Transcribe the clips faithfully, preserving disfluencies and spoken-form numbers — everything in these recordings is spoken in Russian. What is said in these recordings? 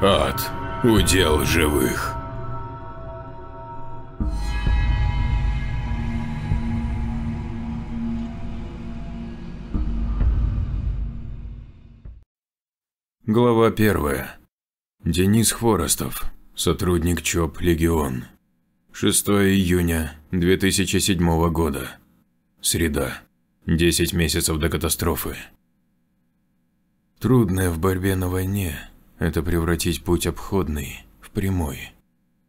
Ад – удел живых. Глава первая. Денис Хворостов, сотрудник ЧОП «Легион». шестое июня две тысячи седьмого года. Среда. десять месяцев до катастрофы. Трудное в борьбе на войне – это превратить путь обходный в прямой.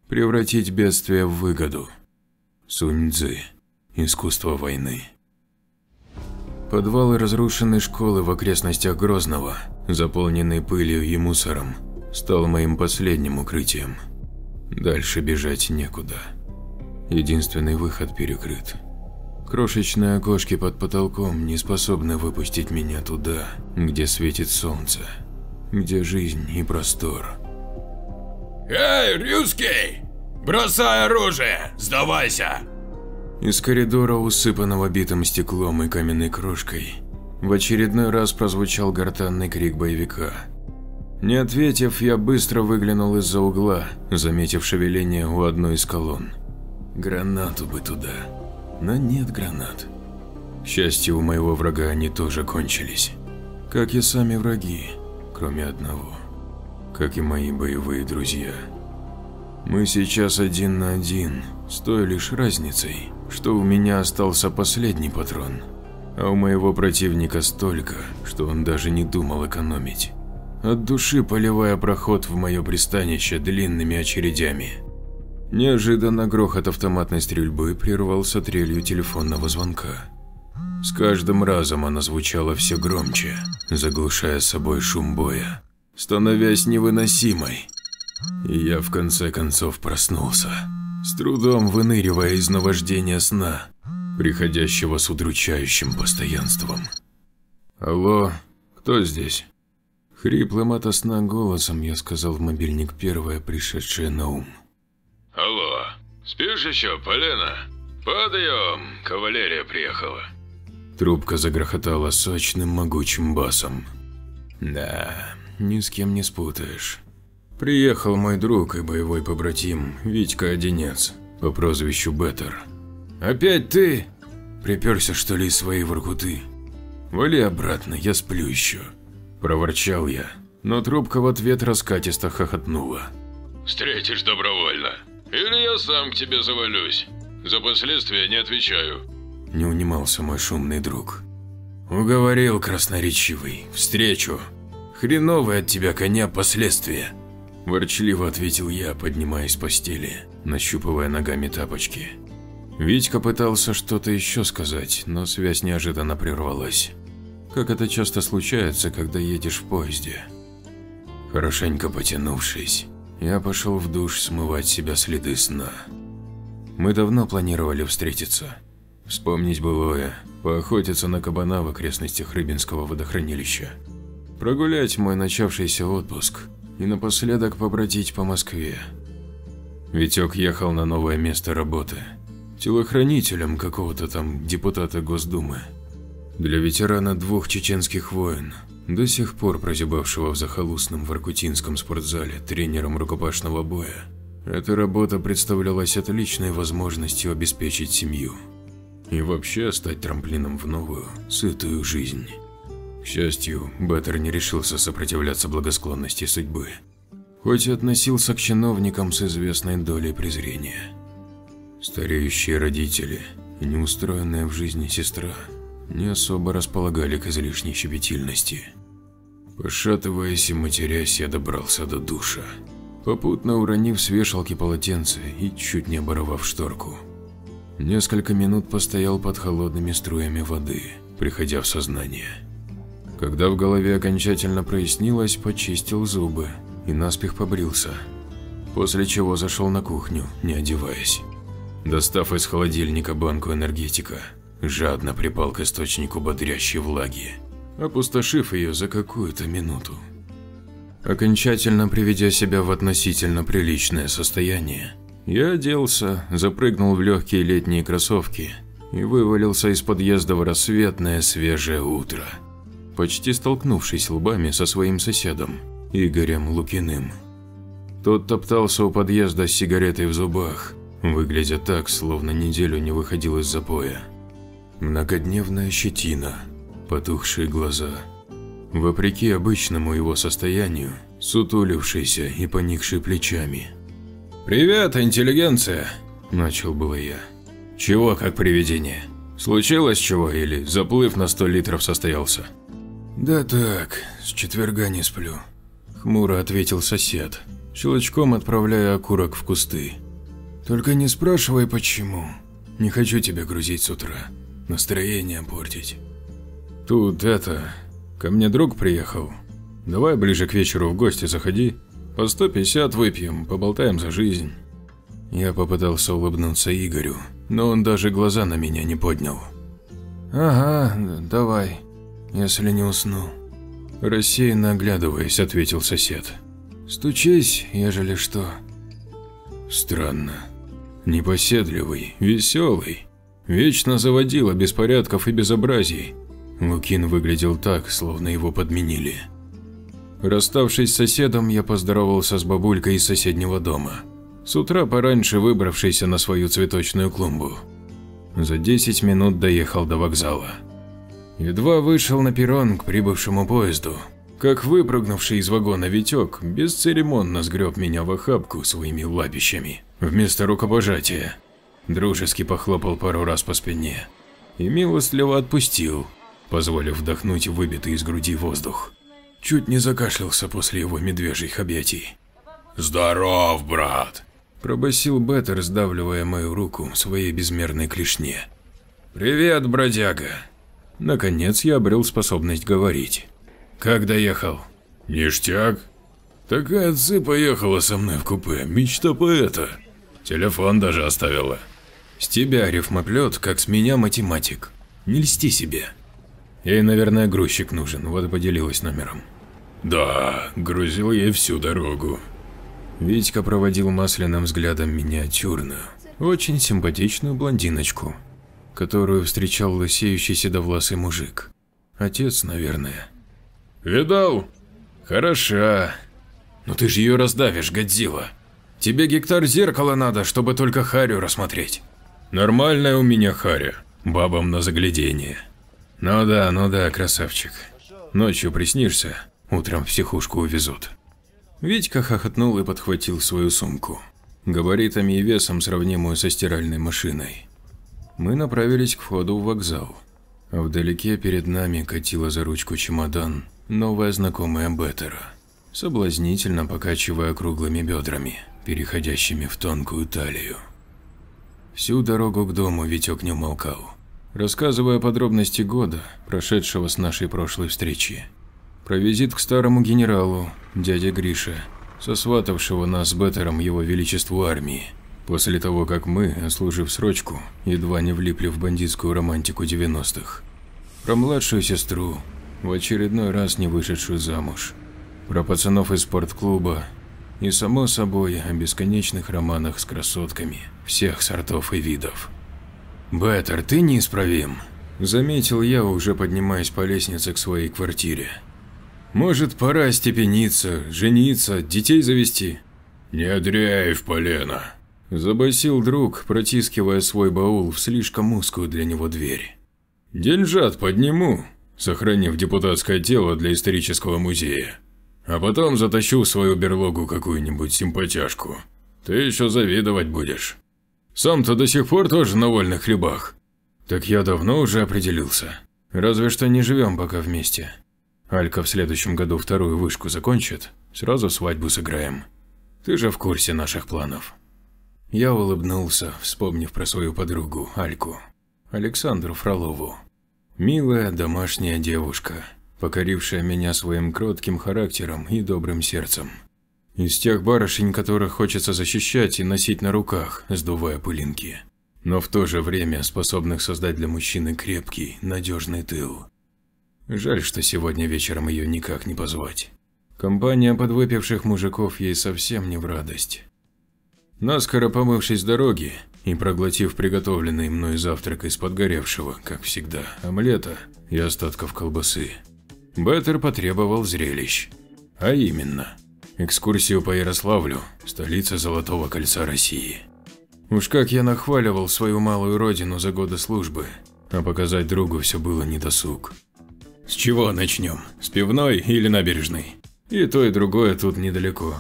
Превратить бедствие в выгоду. Сунь-цзы. Искусство войны. Подвалы разрушенной школы в окрестностях Грозного, заполненный пылью и мусором, стал моим последним укрытием. Дальше бежать некуда. Единственный выход перекрыт. Крошечные окошки под потолком не способны выпустить меня туда, где светит солнце, где жизнь и простор. «Эй, русский! Бросай оружие! Сдавайся!» Из коридора, усыпанного битым стеклом и каменной крошкой, в очередной раз прозвучал гортанный крик боевика. Не ответив, я быстро выглянул из-за угла, заметив шевеление у одной из колонн. Гранату бы туда, но нет гранат. К счастью, у моего врага они тоже кончились, как и сами враги, кроме одного, как и мои боевые друзья. Мы сейчас один на один, с той лишь разницей, что у меня остался последний патрон, а у моего противника столько, что он даже не думал экономить, от души поливая проход в мое пристанище длинными очередями. Неожиданно грохот автоматной стрельбы прервался трелью телефонного звонка. С каждым разом она звучала все громче, заглушая собой шум боя, становясь невыносимой. И я в конце концов проснулся, с трудом выныривая из наваждения сна, приходящего с удручающим постоянством. «Алло, кто здесь?» Хриплым ото сна голосом я сказал в мобильник первое, пришедшее на ум. «Алло, спишь еще, Полина? Подъем, кавалерия приехала». Трубка загрохотала сочным могучим басом. «Да, ни с кем не спутаешь». Приехал мой друг и боевой побратим Витька Одинец по прозвищу Беттер. «Опять ты? Приперся, что ли, из своей Воркуты? Вали обратно, я сплю еще», – проворчал я, но трубка в ответ раскатисто хохотнула. «Встретишь добровольно, или я сам к тебе завалюсь. За последствия не отвечаю», – не унимался мой шумный друг. «Уговорил, красноречивый, встречу. Хреновые от тебя коня последствия», – ворчливо ответил я, поднимаясь с постели, нащупывая ногами тапочки. Витька пытался что-то еще сказать, но связь неожиданно прервалась, как это часто случается, когда едешь в поезде. Хорошенько потянувшись, я пошел в душ смывать с себя следы сна. Мы давно планировали встретиться, вспомнить былое, поохотиться на кабана в окрестностях Рыбинского водохранилища, прогулять мой начавшийся отпуск и напоследок побродить по Москве. Витек ехал на новое место работы телохранителем какого-то там депутата Госдумы. Для ветерана двух чеченских войн, до сих пор прозябавшего в захолустном воркутинском спортзале тренером рукопашного боя, эта работа представлялась отличной возможностью обеспечить семью и вообще стать трамплином в новую, сытую жизнь. К счастью, Беттер не решился сопротивляться благосклонности судьбы, хоть и относился к чиновникам с известной долей презрения. Стареющие родители и неустроенная в жизни сестра не особо располагали к излишней щепетильности. Пошатываясь и матерясь, я добрался до душа, попутно уронив с вешалки полотенце и чуть не оборвав шторку. Несколько минут постоял под холодными струями воды, приходя в сознание. Когда в голове окончательно прояснилось, почистил зубы и наспех побрился, после чего зашел на кухню, не одеваясь. Достав из холодильника банку энергетика, жадно припал к источнику бодрящей влаги, опустошив ее за какую-то минуту. Окончательно приведя себя в относительно приличное состояние, я оделся, запрыгнул в легкие летние кроссовки и вывалился из подъезда в рассветное свежее утро, почти столкнувшись лбами со своим соседом Игорем Лукиным. Тот топтался у подъезда с сигаретой в зубах, выглядя так, словно неделю не выходил из запоя. Многодневная щетина, потухшие глаза. Вопреки обычному его состоянию, сутулившийся и поникший плечами. «Привет, интеллигенция!» – начал было я. «Чего как привидение? Случилось чего или заплыв на сто литров состоялся?» «Да так, с четверга не сплю», – хмуро ответил сосед, щелчком отправляя окурок в кусты. «Только не спрашивай почему. Не хочу тебя грузить с утра, настроение портить». «Тут это… ко мне друг приехал. Давай ближе к вечеру в гости заходи, по сто пятьдесят выпьем, поболтаем за жизнь». Я попытался улыбнуться Игорю, но он даже глаза на меня не поднял. «Ага, давай, если не усну», – рассеянно оглядываясь, ответил сосед. «Стучись, ежели что». Странно. Непоседливый, веселый, вечно заводил о беспорядков и безобразий. Лукин выглядел так, словно его подменили. Расставшись с соседом, я поздоровался с бабулькой из соседнего дома, с утра пораньше выбравшейся на свою цветочную клумбу. За десять минут доехал до вокзала. Едва вышел на перрон к прибывшему поезду, как выпрыгнувший из вагона Витек бесцеремонно сгреб меня в охапку своими лапищами вместо рукопожатия, дружески похлопал пару раз по спине и милостливо отпустил, позволив вдохнуть выбитый из груди воздух. Чуть не закашлялся после его медвежьих объятий. «Здоров, брат!» – пробасил Беттер, сдавливая мою руку в своей безмерной клешне. «Привет, бродяга!» Наконец я обрел способность говорить. «Как доехал?» «Ништяк. Такая цыпа поехала со мной в купе, мечта поэта. Телефон даже оставила». «С тебя рифмоплет, как с меня математик. Не льсти себе». Ей, наверное, грузчик нужен, вот и поделилась номером. «Да, грузил ей всю дорогу». Витька проводил масляным взглядом миниатюрную, очень симпатичную блондиночку, которую встречал лысеющий седовласый мужик. Отец, наверное. «Видал? Хороша. Но ты же ее раздавишь, Годзилла. Тебе гектар зеркала надо, чтобы только харю рассмотреть». «Нормальная у меня харя, бабам на заглядение». «Ну да, ну да, красавчик. Ночью приснишься, утром в психушку увезут». Витька хохотнул и подхватил свою сумку, габаритами и весом сравнимую со стиральной машиной. Мы направились к входу в вокзал. Вдалеке перед нами катила за ручку чемодан новая знакомая Беттера, соблазнительно покачивая круглыми бедрами, переходящими в тонкую талию. Всю дорогу к дому Витек не умолкал, рассказывая подробности года, прошедшего с нашей прошлой встречи. Про визит к старому генералу, дяде Грише, сосватавшего нас с Беттером его величеству армии, после того, как мы, служив срочку, едва не влипли в бандитскую романтику девяностых. Про младшую сестру, в очередной раз не вышедшую замуж. Про пацанов из спортклуба. И, само собой, о бесконечных романах с красотками всех сортов и видов. «Беттер, ты неисправим», – заметил я, уже поднимаясь по лестнице к своей квартире. «Может, пора остепениться, жениться, детей завести?» «Не дрейфь, полено», – забасил друг, протискивая свой баул в слишком узкую для него дверь. «Деньжат подниму, сохранив депутатское тело для исторического музея, а потом затащу в свою берлогу какую-нибудь симпатяшку. Ты еще завидовать будешь. Сам-то до сих пор тоже на вольных хлебах». «Так я давно уже определился. Разве что не живем пока вместе. Алька в следующем году вторую вышку закончит, сразу свадьбу сыграем. Ты же в курсе наших планов». Я улыбнулся, вспомнив про свою подругу Альку, Александру Фролову. Милая домашняя девушка, покорившая меня своим кротким характером и добрым сердцем. Из тех барышень, которых хочется защищать и носить на руках, сдувая пылинки, но в то же время способных создать для мужчины крепкий, надежный тыл. Жаль, что сегодня вечером ее никак не позвать. Компания подвыпивших мужиков ей совсем не в радость. Наскоро помывшись с дороги и проглотив приготовленный мной завтрак из подгоревшего, как всегда, омлета и остатков колбасы, Беттер потребовал зрелищ, а именно… экскурсию по Ярославлю, столице Золотого кольца России. Уж как я нахваливал свою малую родину за годы службы, а показать другу все было недосуг. С чего начнем? С пивной или набережной? И то, и другое тут недалеко.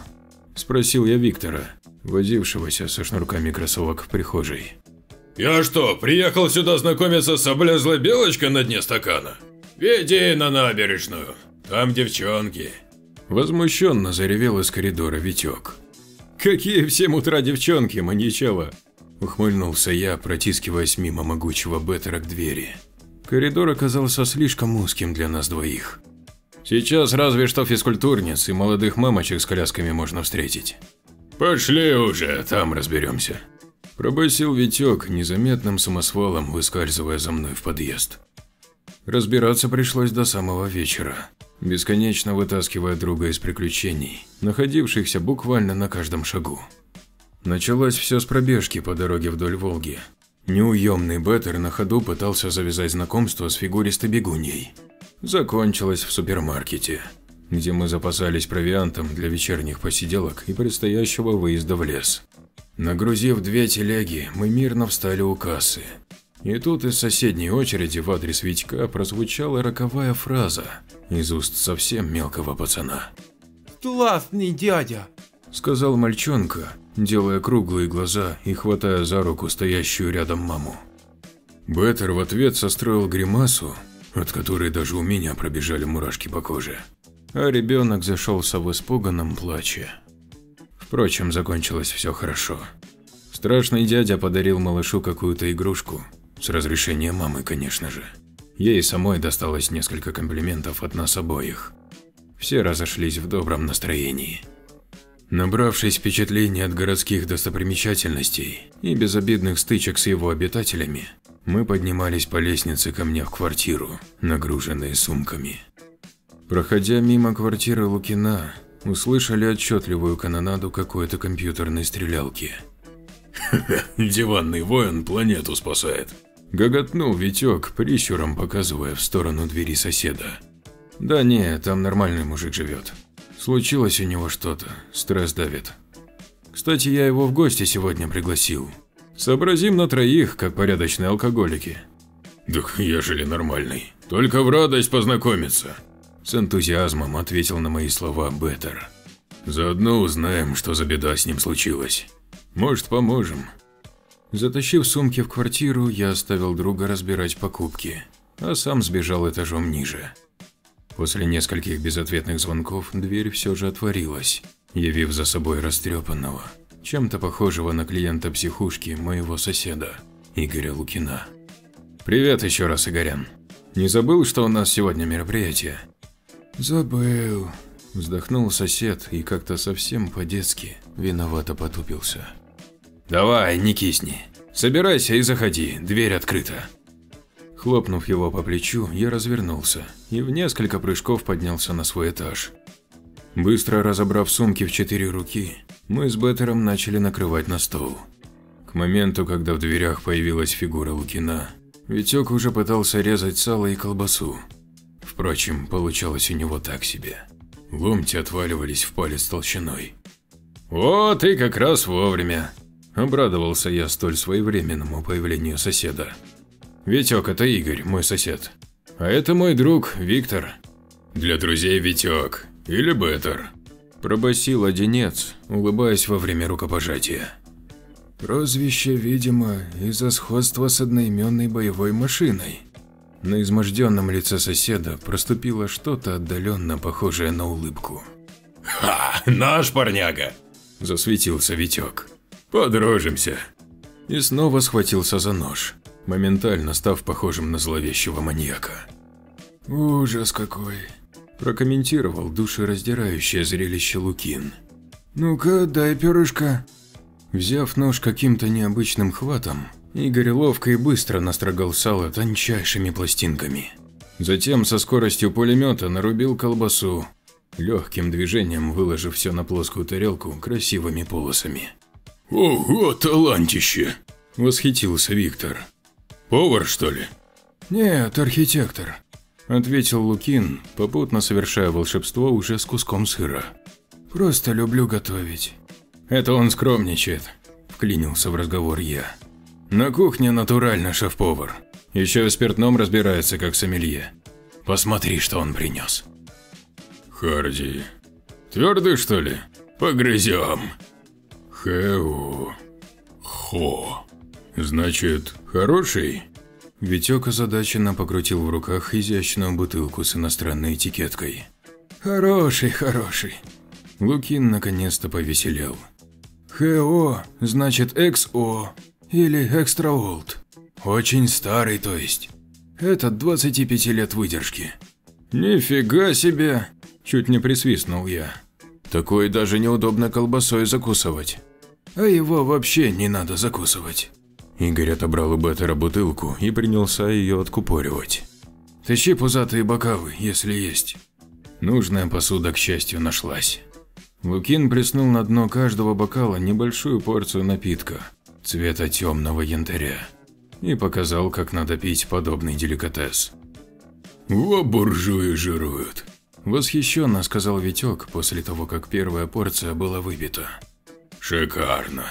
Спросил я Виктора, возившегося со шнурками кроссовок в прихожей. Я что, приехал сюда знакомиться с облезлой белочкой на дне стакана? Веди на набережную, там девчонки. Возмущенно заревел из коридора Витек. Какие в семь утра девчонки, маньячела? Ухмыльнулся я, протискиваясь мимо могучего Беттера к двери. Коридор оказался слишком узким для нас двоих. Сейчас разве что физкультурниц и молодых мамочек с колясками можно встретить. Пошли уже, там разберемся. Пробасил Витек, незаметным самосвалом выскальзывая за мной в подъезд. Разбираться пришлось до самого вечера, бесконечно вытаскивая друга из приключений, находившихся буквально на каждом шагу. Началось все с пробежки по дороге вдоль Волги. Неуемный Беттер на ходу пытался завязать знакомство с фигуристой бегуньей. Закончилось в супермаркете, где мы запасались провиантом для вечерних посиделок и предстоящего выезда в лес. Нагрузив две телеги, мы мирно встали у кассы. И тут из соседней очереди в адрес Витька прозвучала роковая фраза из уст совсем мелкого пацана. «Классный дядя!» – сказал мальчонка, делая круглые глаза и хватая за руку стоящую рядом маму. Беттер в ответ состроил гримасу, от которой даже у меня пробежали мурашки по коже, а ребенок зашелся в испуганном плаче. Впрочем, закончилось все хорошо. Страшный дядя подарил малышу какую-то игрушку, с разрешения мамы, конечно же. Ей самой досталось несколько комплиментов от нас обоих. Все разошлись в добром настроении. Набравшись впечатлений от городских достопримечательностей и безобидных стычек с его обитателями, мы поднимались по лестнице ко мне в квартиру, нагруженные сумками. Проходя мимо квартиры Лукина, услышали отчетливую канонаду какой-то компьютерной стрелялки. Диванный воин планету спасает. Гоготнул Витек, прищуром показывая в сторону двери соседа. Да не, там нормальный мужик живет. Случилось у него что-то, стресс давит. Кстати, я его в гости сегодня пригласил. Сообразим на троих, как порядочные алкоголики. Да я же ли нормальный, только в радость познакомиться. С энтузиазмом ответил на мои слова Беттер. Заодно узнаем, что за беда с ним случилась. Может, поможем. Затащив сумки в квартиру, я оставил друга разбирать покупки, а сам сбежал этажом ниже. После нескольких безответных звонков дверь все же отворилась, явив за собой растрепанного, чем-то похожего на клиента психушки моего соседа, Игоря Лукина. Привет еще раз, Игорян. Не забыл, что у нас сегодня мероприятие? Забыл. Вздохнул сосед и как-то совсем по-детски виновато потупился. Давай, не кисни. Собирайся и заходи, дверь открыта. Хлопнув его по плечу, я развернулся и в несколько прыжков поднялся на свой этаж. Быстро разобрав сумки в четыре руки, мы с Беттером начали накрывать на стол. К моменту, когда в дверях появилась фигура Лукина, Витек уже пытался резать сало и колбасу. Впрочем, получалось у него так себе. Ломти отваливались в палец толщиной. «О, ты как раз вовремя!» – обрадовался я столь своевременному появлению соседа. «Витек, это Игорь, мой сосед. А это мой друг Виктор». «Для друзей Витек, или Беттер», – пробасил одинец, улыбаясь во время рукопожатия. «Прозвище, видимо, из-за сходства с одноименной боевой машиной». На изможденном лице соседа проступило что-то отдаленно похожее на улыбку. «Ха, наш парняга!» – засветился Витек. «Подружимся!» И снова схватился за нож, моментально став похожим на зловещего маньяка. «Ужас какой!» – прокомментировал душераздирающее зрелище Лукин. «Ну-ка, дай перышко!» Взяв нож каким-то необычным хватом, Игорь ловко и быстро настрогал сало тончайшими пластинками. Затем со скоростью пулемета нарубил колбасу, легким движением выложив все на плоскую тарелку красивыми полосами. «Ого, талантище!» – восхитился Виктор. «Повар, что ли?» «Нет, архитектор», – ответил Лукин, попутно совершая волшебство уже с куском сыра. Просто люблю готовить. Это он скромничает, вклинился в разговор я. На кухне натурально шеф-повар. Еще в спиртном разбирается, как сомелье. Посмотри, что он принес. Харди. Твердый, что ли? Погрызем. Хэу. Хо. Значит, хороший? Витек озадаченно покрутил в руках изящную бутылку с иностранной этикеткой. Хороший, хороший. Лукин наконец-то повеселел. ХО значит икс о или Extra Old. Очень старый, то есть. Этот двадцать пять лет выдержки. Нифига себе! Чуть не присвистнул я. Такой даже неудобно колбасой закусывать. А его вообще не надо закусывать. Игорь отобрал у Беттера бутылку и принялся ее откупоривать. Тащи пузатые бокалы, если есть. Нужная посуда, к счастью, нашлась. Лукин плеснул на дно каждого бокала небольшую порцию напитка цвета темного янтаря и показал, как надо пить подобный деликатес. «Во, буржуи жируют!» – восхищенно сказал Витек после того, как первая порция была выпита. «Шикарно!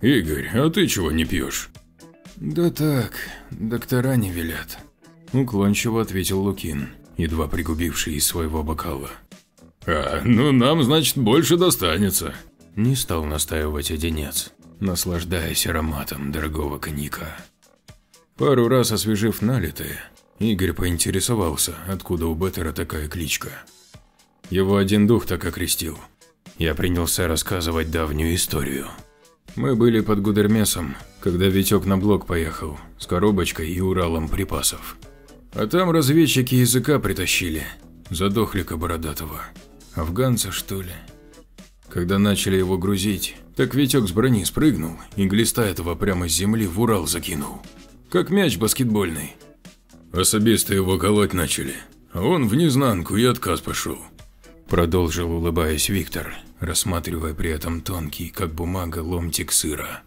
Игорь, а ты чего не пьешь?» «Да так, доктора не велят», – уклончиво ответил Лукин, едва пригубивший из своего бокала. «А, ну нам, значит, больше достанется», – не стал настаивать Одинец, наслаждаясь ароматом дорогого коньяка. Пару раз освежив налитые, Игорь поинтересовался, откуда у Беттера такая кличка. Его один дух так окрестил. Я принялся рассказывать давнюю историю. Мы были под Гудермесом, когда Витек на блок поехал с коробочкой и Уралом припасов. А там разведчики языка притащили, задохлика бородатого. Афганца, что ли? Когда начали его грузить, так Витек с брони спрыгнул и глиста этого прямо с земли в Урал закинул. Как мяч баскетбольный. Особисты его колоть начали, а он в незнанку и отказ пошел. Продолжил, улыбаясь, Виктор, рассматривая при этом тонкий, как бумага, ломтик сыра.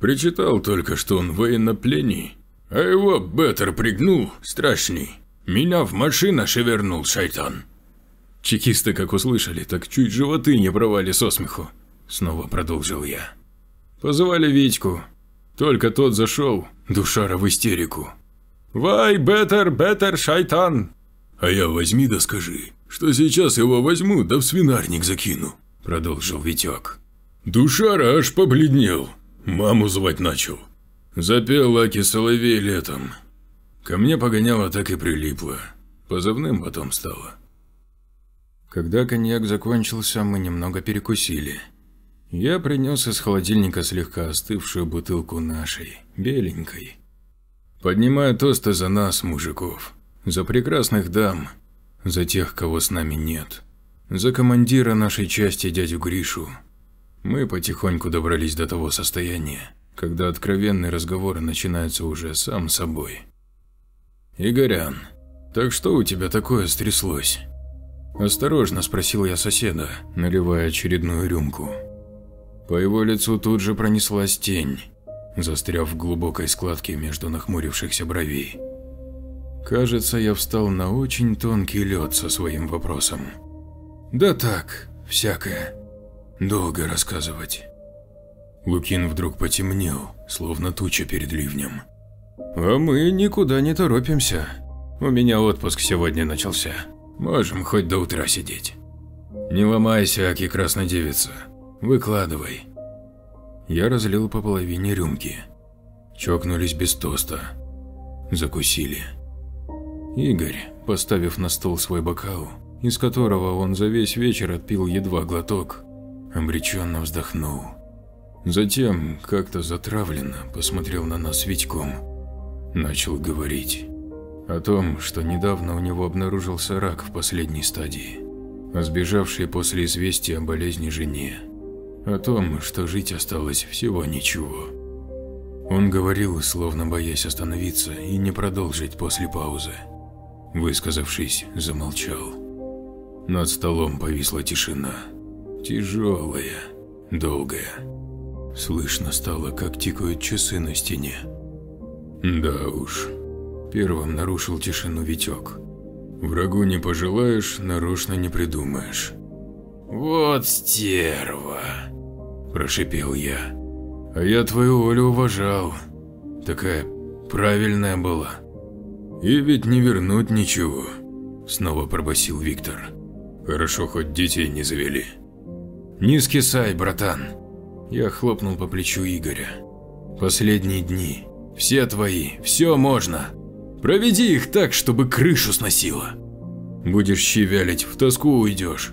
Причитал только, что он военнопленный, а его Беттер пригнул страшный. Меня в машина шевернул, шайтан. Чекисты как услышали, так чуть животы не провали со смеху. Снова продолжил я. Позвали Витьку. Только тот зашел, душара в истерику. Вай, Беттер, Беттер, шайтан. А я возьми да скажи, что сейчас его возьму да в свинарник закину. Продолжил Витек. Душара аж побледнел. Маму звать начал. Запел Аки соловей летом. Ко мне погоняло, так и прилипло. Позывным потом стало. Когда коньяк закончился, мы немного перекусили. Я принес из холодильника слегка остывшую бутылку нашей, беленькой. Поднимаю тосты за нас, мужиков. За прекрасных дам. За тех, кого с нами нет. За командира нашей части, дядю Гришу. Мы потихоньку добрались до того состояния, когда откровенные разговоры начинаются уже сам собой. Игорян, так что у тебя такое стряслось? Осторожно спросил я соседа, наливая очередную рюмку. По его лицу тут же пронеслась тень, застряв в глубокой складке между нахмурившихся бровей. Кажется, я встал на очень тонкий лед со своим вопросом. Да так, всякое. Долго рассказывать. Лукин вдруг потемнел, словно туча перед ливнем. А мы никуда не торопимся. У меня отпуск сегодня начался. Можем хоть до утра сидеть. Не ломайся, Аки красная девица. Выкладывай. Я разлил по половине рюмки. Чокнулись без тоста. Закусили. Игорь, поставив на стол свой бокал, из которого он за весь вечер отпил едва глоток, обреченно вздохнул. Затем как-то затравленно посмотрел на нас с Витьком. Начал говорить о том, что недавно у него обнаружился рак в последней стадии, о сбежавшей после известия о болезни жене, о том, что жить осталось всего ничего. Он говорил, словно боясь остановиться и не продолжить после паузы. Высказавшись, замолчал. Над столом повисла тишина, тяжелая, долгая. Слышно стало, как тикают часы на стене. Да уж, первым нарушил тишину Витек. Врагу не пожелаешь, нарочно не придумаешь. Вот стерва, прошипел я. А я твою Олю уважал. Такая правильная была. И ведь не вернуть ничего, снова пробасил Виктор. Хорошо, хоть детей не завели. Низкий сай, братан. Я хлопнул по плечу Игоря. Последние дни. Все твои, все можно. Проведи их так, чтобы крышу сносило. Будешь щи вялить, в тоску уйдешь.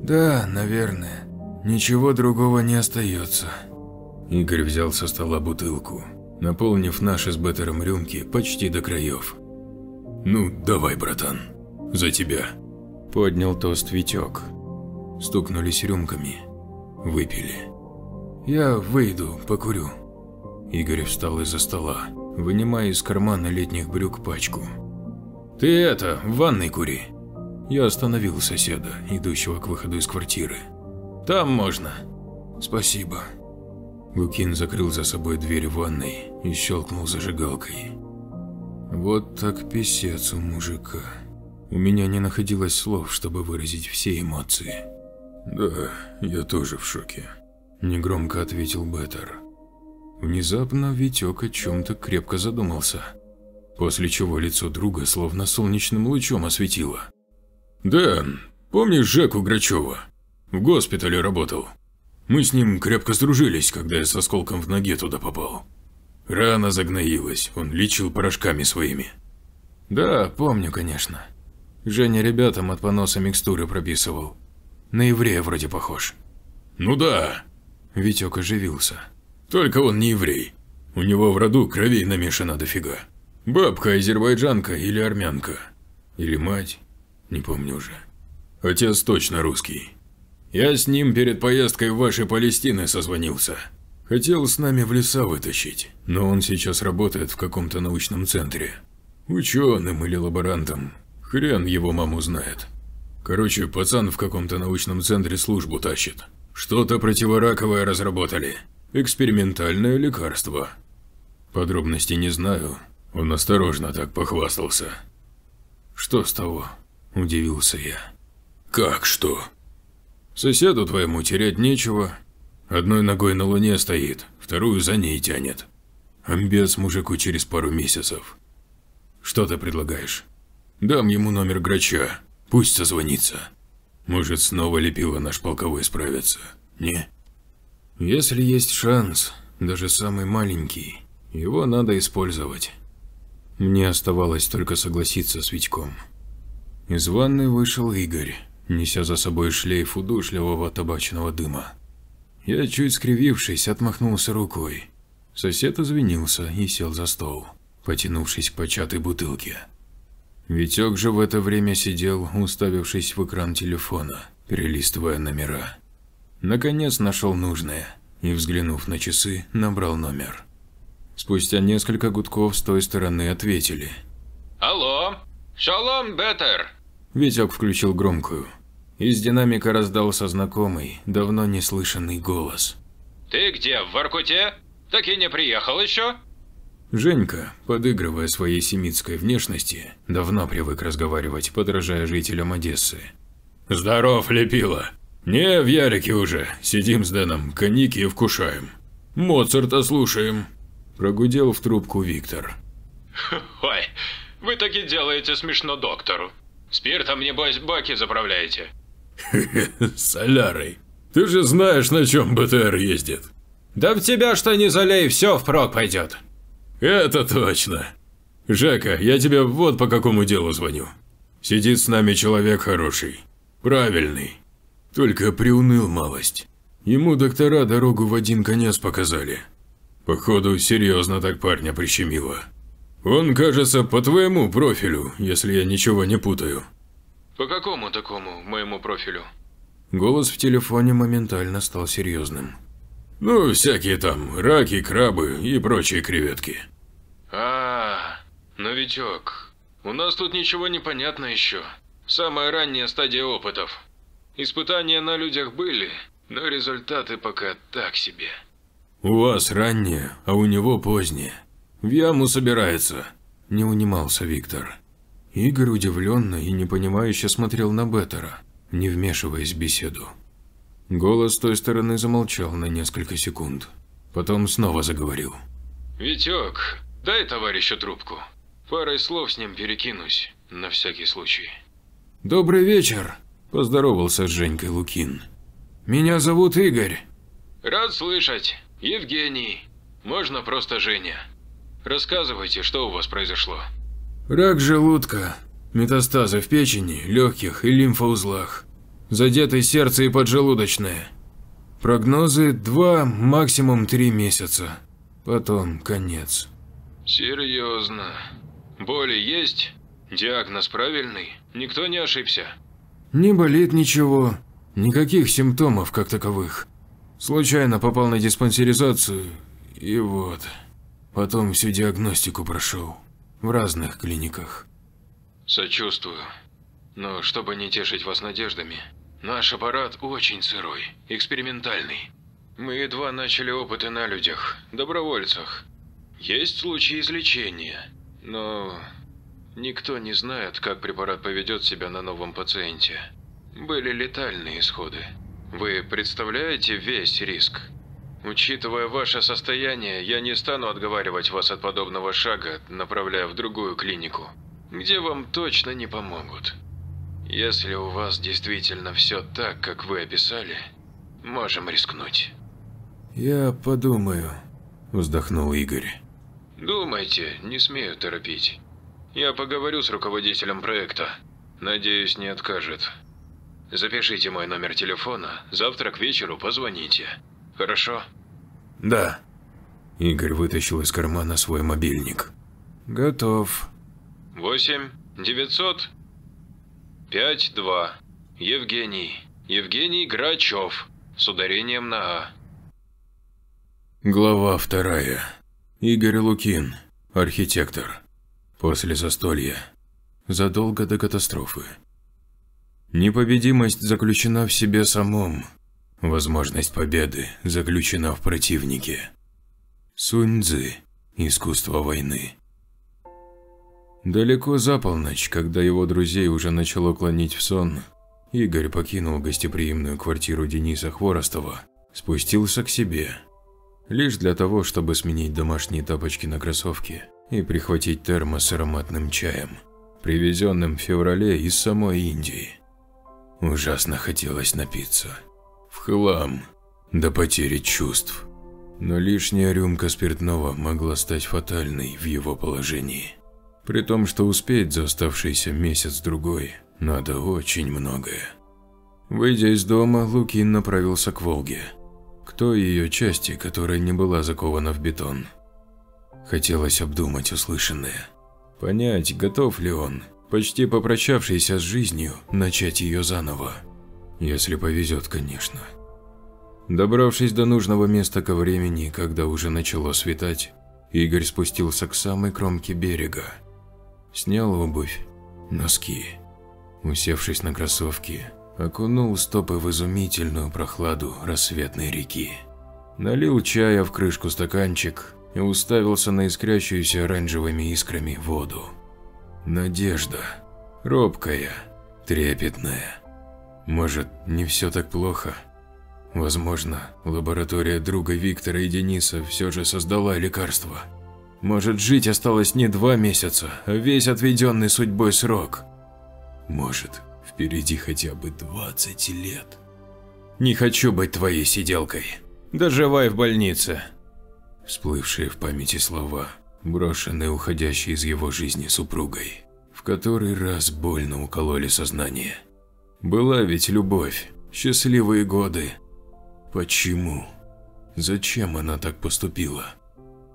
Да, наверное. Ничего другого не остается. Игорь взял со стола бутылку, наполнив наши с Беттером рюмки почти до краев. Ну, давай, братан, за тебя. Поднял тост Витек. Стукнулись рюмками. Выпили. Я выйду, покурю. Игорь встал из-за стола, вынимая из кармана летних брюк пачку. Ты это, в ванной кури. Я остановил соседа, идущего к выходу из квартиры. Там можно. Спасибо. Лукин закрыл за собой дверь ванной и щелкнул зажигалкой. Вот так писец у мужика. У меня не находилось слов, чтобы выразить все эмоции. Да, я тоже в шоке. Негромко ответил Беттер. Внезапно Витек о чем-то крепко задумался, после чего лицо друга словно солнечным лучом осветило. «Дэн, помнишь Жеку Грачева? В госпитале работал. Мы с ним крепко сдружились, когда я с осколком в ноге туда попал. Рана загноилась, он лечил порошками своими». «Да, помню, конечно. Женя ребятам от поноса микстуры прописывал. На еврея вроде похож». «Ну да». Витек оживился. Только он не еврей. У него в роду крови намешано дофига. Бабка азербайджанка или армянка. Или мать, не помню уже. Отец точно русский. Я с ним перед поездкой в вашей Палестины созвонился. Хотел с нами в леса вытащить, но он сейчас работает в каком-то научном центре. Ученым или лаборантом. Хрен его маму знает. Короче, пацан в каком-то научном центре службу тащит. Что-то противораковое разработали. Экспериментальное лекарство. Подробностей не знаю, он осторожно так похвастался. Что с того? Удивился я. Как что? Соседу твоему терять нечего. Одной ногой на луне стоит, вторую за ней тянет. Амбец мужику через пару месяцев. Что ты предлагаешь? Дам ему номер Грача, пусть созвонится. Может, снова лепила наш полковой справится, не? Если есть шанс, даже самый маленький, его надо использовать. Мне оставалось только согласиться с Витьком. Из ванны вышел Игорь, неся за собой шлейф удушливого табачного дыма. Я, чуть скривившись, отмахнулся рукой. Сосед извинился и сел за стол, потянувшись к початой бутылке. Витек же в это время сидел, уставившись в экран телефона, перелистывая номера. Наконец нашел нужное и, взглянув на часы, набрал номер. Спустя несколько гудков с той стороны ответили. «Алло! Шалом, Беттер!» Витек включил громкую. Из динамика раздался знакомый, давно не слышанный голос. «Ты где, в Воркуте? Так и не приехал еще?» Женька, подыгрывая своей семитской внешности, давно привык разговаривать, подражая жителям Одессы. «Здоров, лепила! Не, в Ярике уже, сидим с Дэном, коньяки вкушаем. Моцарта слушаем», – прогудел в трубку Виктор. «Ой, вы таки делаете смешно доктору. Спиртом, небось, баки заправляете». «Солярой, ты же знаешь, на чем БТР ездит». «Да в тебя что не залей, все впрок пойдет». «Это точно. Жека, я тебе вот по какому делу звоню. Сидит с нами человек хороший, правильный. Только приуныл малость. Ему доктора дорогу в один конец показали. Походу, серьезно так парня прищемило. Он, кажется, по твоему профилю, если я ничего не путаю». «По какому такому моему профилю?» Голос в телефоне моментально стал серьезным. «Ну, всякие там раки, крабы и прочие креветки». «А-а-а, но Витек, у нас тут ничего не понятно еще. Самая ранняя стадия опытов. Испытания на людях были, но результаты пока так себе». «У вас раннее, а у него позднее. В яму собирается», – не унимался Виктор. Игорь удивленно и непонимающе смотрел на Беттера, не вмешиваясь в беседу. Голос той стороны замолчал на несколько секунд. Потом снова заговорил. «Витек, дай товарищу трубку. Парой слов с ним перекинусь, на всякий случай». «Добрый вечер», – поздоровался с Женькой Лукин. «Меня зовут Игорь». «Рад слышать. Евгений. Можно просто Женя. Рассказывайте, что у вас произошло». «Рак желудка, метастазы в печени, легких и лимфоузлах. Задеты сердце и поджелудочное. Прогнозы два, максимум три месяца. Потом конец». «Серьезно. Боли есть? Диагноз правильный? Никто не ошибся?» «Не болит ничего. Никаких симптомов как таковых. Случайно попал на диспансеризацию и вот. Потом всю диагностику прошел. В разных клиниках». «Сочувствую. Но чтобы не тешить вас надеждами, наш аппарат очень сырой, экспериментальный. Мы едва начали опыты на людях, добровольцах. Есть случаи излечения, но никто не знает, как препарат поведет себя на новом пациенте. Были летальные исходы. Вы представляете весь риск? Учитывая ваше состояние, я не стану отговаривать вас от подобного шага, направляя в другую клинику, где вам точно не помогут. Если у вас действительно все так, как вы описали, можем рискнуть». «Я подумаю», – вздохнул Игорь. «Думайте, не смею торопить. Я поговорю с руководителем проекта. Надеюсь, не откажет. Запишите мой номер телефона, завтра к вечеру позвоните. Хорошо?» «Да». Игорь вытащил из кармана свой мобильник. «Готов». восемь девятьсот... пять два. Евгений. Евгений Грачев. С ударением на А». Глава вторая. Игорь Лукин. Архитектор. После застолья. Задолго до катастрофы. Непобедимость заключена в себе самом. Возможность победы заключена в противнике. Сунь-цзы. Искусство войны. Далеко за полночь, когда его друзей уже начало клонить в сон, Игорь покинул гостеприимную квартиру Дениса Хворостова, спустился к себе. Лишь для того, чтобы сменить домашние тапочки на кроссовки и прихватить термос с ароматным чаем, привезенным в феврале из самой Индии. Ужасно хотелось напиться. В хлам, до потери чувств. Но лишняя рюмка спиртного могла стать фатальной в его положении. При том, что успеть за оставшийся месяц-другой надо очень многое. Выйдя из дома, Лукин направился к Волге, к той ее части, которая не была закована в бетон. Хотелось обдумать услышанное, понять, готов ли он, почти попрощавшийся с жизнью, начать ее заново. Если повезет, конечно. Добравшись до нужного места ко времени, когда уже начало светать, Игорь спустился к самой кромке берега. Снял обувь, носки, усевшись на кроссовки, окунул стопы в изумительную прохладу рассветной реки. Налил чая в крышку стаканчик и уставился на искрящуюся оранжевыми искрами воду. Надежда, робкая, трепетная. Может, не все так плохо? Возможно, лаборатория друга Виктора и Дениса все же создала лекарство. Может, жить осталось не два месяца, а весь отведенный судьбой срок. Может, впереди хотя бы двадцать лет. «Не хочу быть твоей сиделкой. Доживай в больнице». Всплывшие в памяти слова, брошенные уходящей из его жизни супругой, в который раз больно укололи сознание. Была ведь любовь, счастливые годы. Почему? Зачем она так поступила?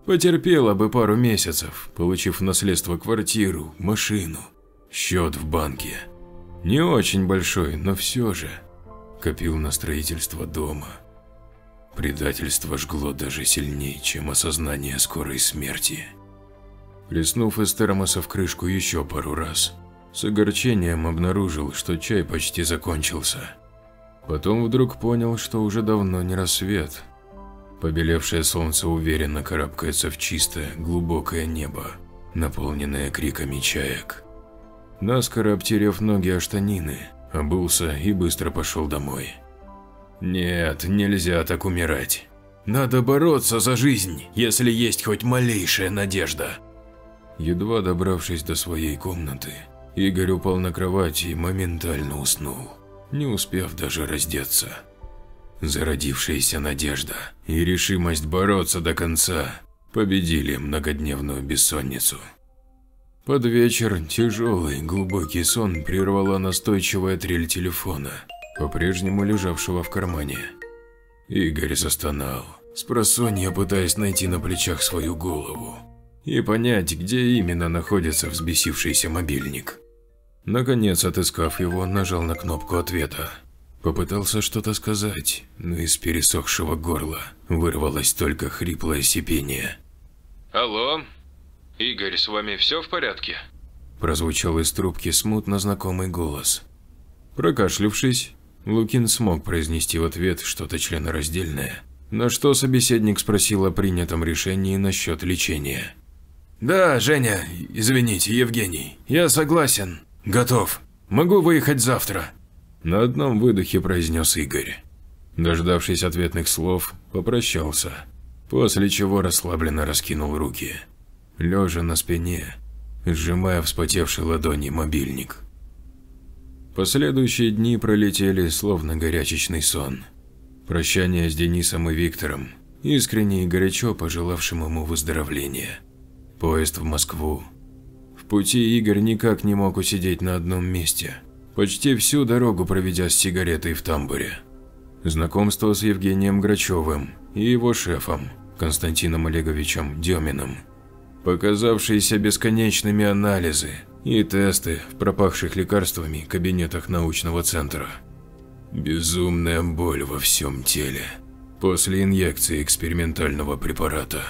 Потерпела бы пару месяцев, получив в наследство квартиру, машину, счет в банке. Не очень большой, но все же. Копил на строительство дома. Предательство жгло даже сильнее, чем осознание скорой смерти. Плеснув из термоса в крышку еще пару раз, с огорчением обнаружил, что чай почти закончился. Потом вдруг понял, что уже давно не рассвет. Побелевшее солнце уверенно карабкается в чистое, глубокое небо, наполненное криками чаек. Наскоро обтерев ноги о штанины, обулся и быстро пошел домой. Нет, нельзя так умирать. Надо бороться за жизнь, если есть хоть малейшая надежда. Едва добравшись до своей комнаты, Игорь упал на кровать и моментально уснул, не успев даже раздеться. Зародившаяся надежда и решимость бороться до конца победили многодневную бессонницу. Под вечер тяжелый, глубокий сон прервала настойчивая трель телефона, по-прежнему лежавшего в кармане. Игорь застонал, спросонья пытаясь найти на плечах свою голову и понять, где именно находится взбесившийся мобильник. Наконец, отыскав его, нажал на кнопку ответа. Попытался что-то сказать, но из пересохшего горла вырвалось только хриплое сипение. «Алло? Игорь, с вами все в порядке?» Прозвучал из трубки смутно знакомый голос. Прокашлявшись, Лукин смог произнести в ответ что-то членораздельное, на что собеседник спросил о принятом решении насчет лечения. «Да, Женя, извините, Евгений, я согласен, готов, могу выехать завтра», на одном выдохе произнес Игорь. Дождавшись ответных слов, попрощался, после чего расслабленно раскинул руки, лежа на спине, сжимая вспотевшей ладони мобильник. Последующие дни пролетели словно горячечный сон. Прощание с Денисом и Виктором, искренне и горячо пожелавшим ему выздоровления. Поезд в Москву. В пути Игорь никак не мог усидеть на одном месте, почти всю дорогу проведя с сигаретой в тамбуре. Знакомство с Евгением Грачевым и его шефом Константином Олеговичем Деминым, показавшиеся бесконечными анализы и тесты в пропахших лекарствами кабинетах научного центра. Безумная боль во всем теле после инъекции экспериментального препарата,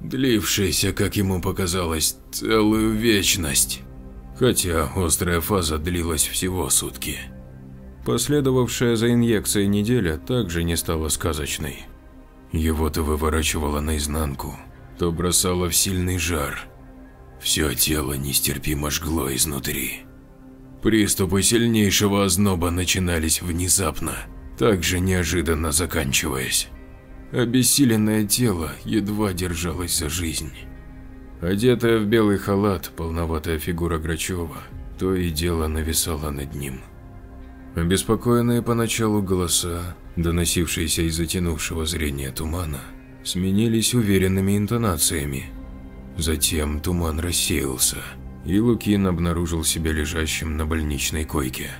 длившаяся, как ему показалось, целую вечность, хотя острая фаза длилась всего сутки. Последовавшая за инъекцией неделя также не стала сказочной. Его то выворачивало наизнанку, то бросало в сильный жар. Все тело нестерпимо жгло изнутри. Приступы сильнейшего озноба начинались внезапно, также неожиданно заканчиваясь. Обессиленное тело едва держалось за жизнь. Одетая в белый халат, полноватая фигура Грачева то и дело нависала над ним. Обеспокоенные поначалу голоса, доносившиеся из затянувшего зрение тумана, сменились уверенными интонациями. Затем туман рассеялся, и Лукин обнаружил себя лежащим на больничной койке.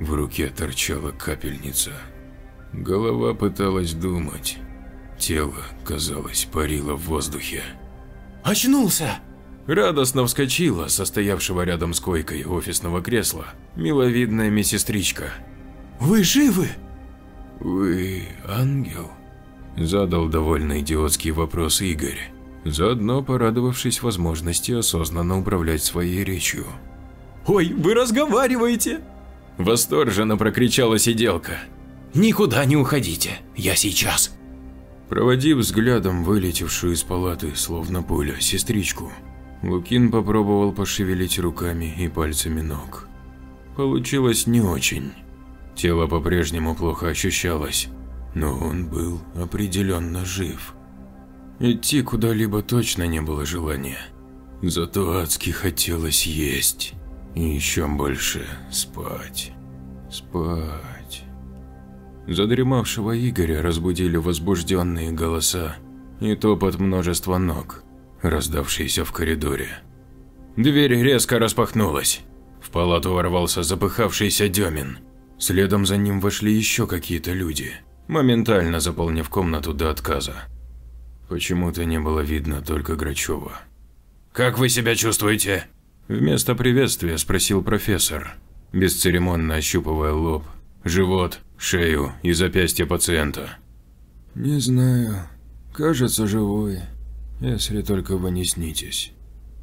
В руке торчала капельница. Голова пыталась думать. Тело, казалось, парило в воздухе. «Очнулся!» Радостно вскочила со стоявшего рядом с койкой офисного кресла миловидная медсестричка. «Вы живы?» «Вы ангел?» Задал довольно идиотский вопрос Игорь, заодно порадовавшись возможности осознанно управлять своей речью. «Ой, вы разговариваете!» Восторженно прокричала сиделка. «Никуда не уходите, я сейчас!» Проводив взглядом вылетевшую из палаты, словно пуля, сестричку, Лукин попробовал пошевелить руками и пальцами ног. Получилось не очень. Тело по-прежнему плохо ощущалось, но он был определенно жив. Идти куда-либо точно не было желания, зато адски хотелось есть и еще больше спать, спать. Задремавшего Игоря разбудили возбужденные голоса и топот множества ног, раздавшиеся в коридоре. Дверь резко распахнулась. В палату ворвался запыхавшийся Демин. Следом за ним вошли еще какие-то люди, моментально заполнив комнату до отказа. Почему-то не было видно только Грачева. «Как вы себя чувствуете?» Вместо приветствия спросил профессор, бесцеремонно ощупывая лоб, живот, шею и запястье пациента. «Не знаю. Кажется, живой, если только вы не снитесь».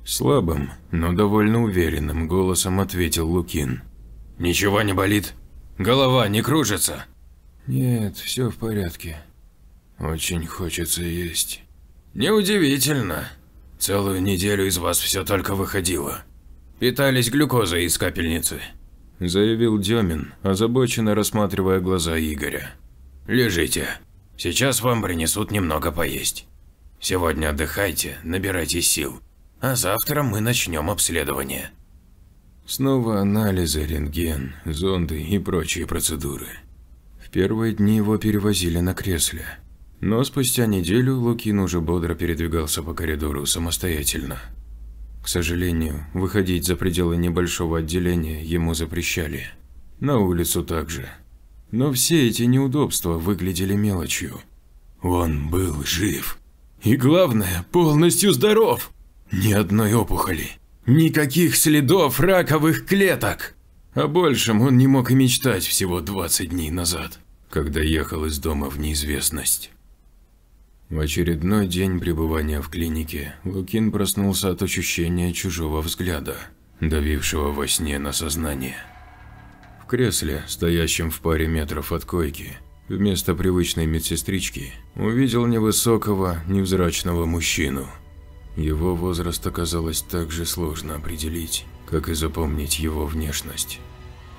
Слабым, но довольно уверенным голосом ответил Лукин. «Ничего не болит? Голова не кружится?» «Нет, все в порядке. Очень хочется есть». «Неудивительно. Целую неделю из вас все только выходило. Питались глюкозой из капельницы». – – заявил Демин, озабоченно рассматривая глаза Игоря. «Лежите. Сейчас вам принесут немного поесть. Сегодня отдыхайте, набирайте сил, а завтра мы начнем обследование». Снова анализы, рентген, зонды и прочие процедуры. В первые дни его перевозили на кресле, но спустя неделю Лукин уже бодро передвигался по коридору самостоятельно. К сожалению, выходить за пределы небольшого отделения ему запрещали, на улицу также. Но все эти неудобства выглядели мелочью. Он был жив. И главное, полностью здоров. Ни одной опухоли, никаких следов раковых клеток. О большем он не мог и мечтать всего двадцать дней назад, когда ехал из дома в неизвестность. В очередной день пребывания в клинике Лукин проснулся от ощущения чужого взгляда, давившего во сне на сознание. В кресле, стоящем в паре метров от койки, вместо привычной медсестрички увидел невысокого, невзрачного мужчину. Его возраст оказалось так же сложно определить, как и запомнить его внешность.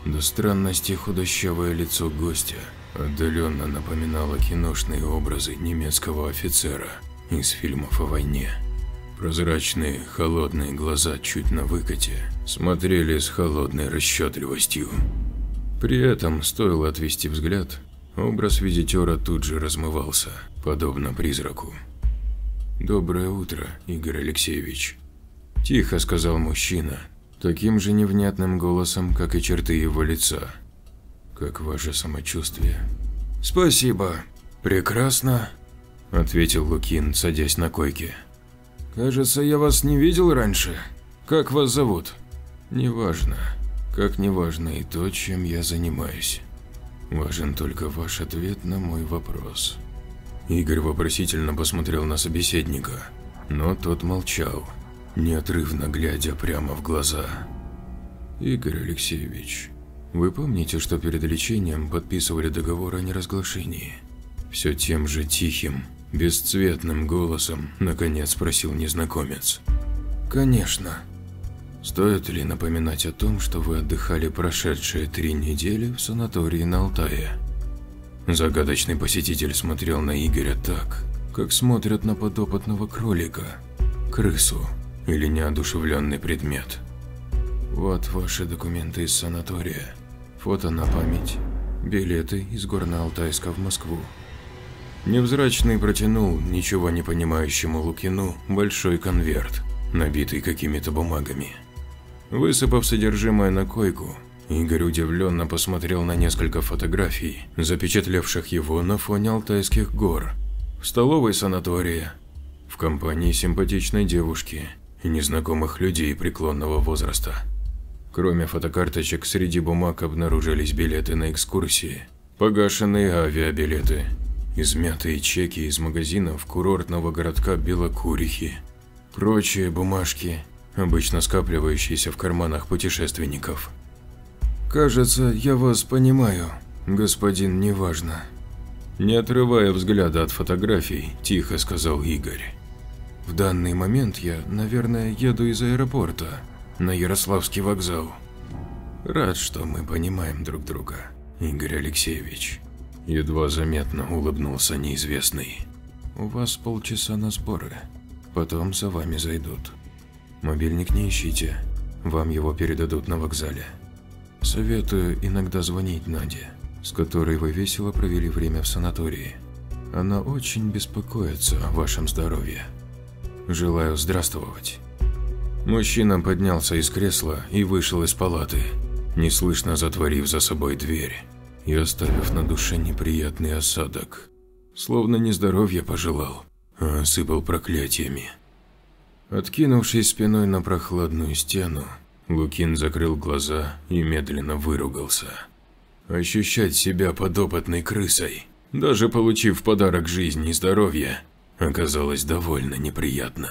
До странности худощавое лицо гостя отдаленно напоминало киношные образы немецкого офицера из фильмов о войне. Прозрачные, холодные глаза чуть на выкате смотрели с холодной расчетливостью. При этом, стоило отвести взгляд, образ визитера тут же размывался, подобно призраку. «Доброе утро, Игорь Алексеевич», – тихо сказал мужчина, таким же невнятным голосом, как и черты его лица. «Как ваше самочувствие?» «Спасибо. Прекрасно», – ответил Лукин, садясь на койке. «Кажется, я вас не видел раньше. Как вас зовут?» «Неважно. Как неважно и то, чем я занимаюсь. Важен только ваш ответ на мой вопрос». Игорь вопросительно посмотрел на собеседника, но тот молчал, неотрывно глядя прямо в глаза. «Игорь Алексеевич, вы помните, что перед лечением подписывали договор о неразглашении?» Все тем же тихим, бесцветным голосом, наконец, спросил незнакомец. «Конечно. Стоит ли напоминать о том, что вы отдыхали прошедшие три недели в санатории на Алтае?» Загадочный посетитель смотрел на Игоря так, как смотрят на подопытного кролика, крысу или неодушевленный предмет. «Вот ваши документы из санатория, фото на память, билеты из Горно-Алтайска в Москву». Невзрачный протянул ничего не понимающему Лукину большой конверт, набитый какими-то бумагами. Высыпав содержимое на койку, Игорь удивленно посмотрел на несколько фотографий, запечатлевших его на фоне Алтайских гор, в столовой санатория, в компании симпатичной девушки и незнакомых людей преклонного возраста. Кроме фотокарточек, среди бумаг обнаружились билеты на экскурсии, погашенные авиабилеты, измятые чеки из магазинов курортного городка Белокурихи, прочие бумажки, обычно скапливающиеся в карманах путешественников. «Кажется, я вас понимаю, господин неважно», не отрывая взгляда от фотографий, тихо сказал Игорь. «В данный момент я, наверное, еду из аэропорта на Ярославский вокзал. Рад, что мы понимаем друг друга, Игорь Алексеевич», едва заметно улыбнулся неизвестный. «У вас полчаса на сборы, потом за вами зайдут. Мобильник не ищите, вам его передадут на вокзале. Советую иногда звонить Наде, с которой вы весело провели время в санатории. Она очень беспокоится о вашем здоровье. Желаю здравствовать». Мужчина поднялся из кресла и вышел из палаты, неслышно затворив за собой дверь и оставив на душе неприятный осадок, словно не здоровья пожелал, а осыпал проклятиями. Откинувшись спиной на прохладную стену, Лукин закрыл глаза и медленно выругался. Ощущать себя подопытной крысой, даже получив в подарок жизнь и здоровье, оказалось довольно неприятно.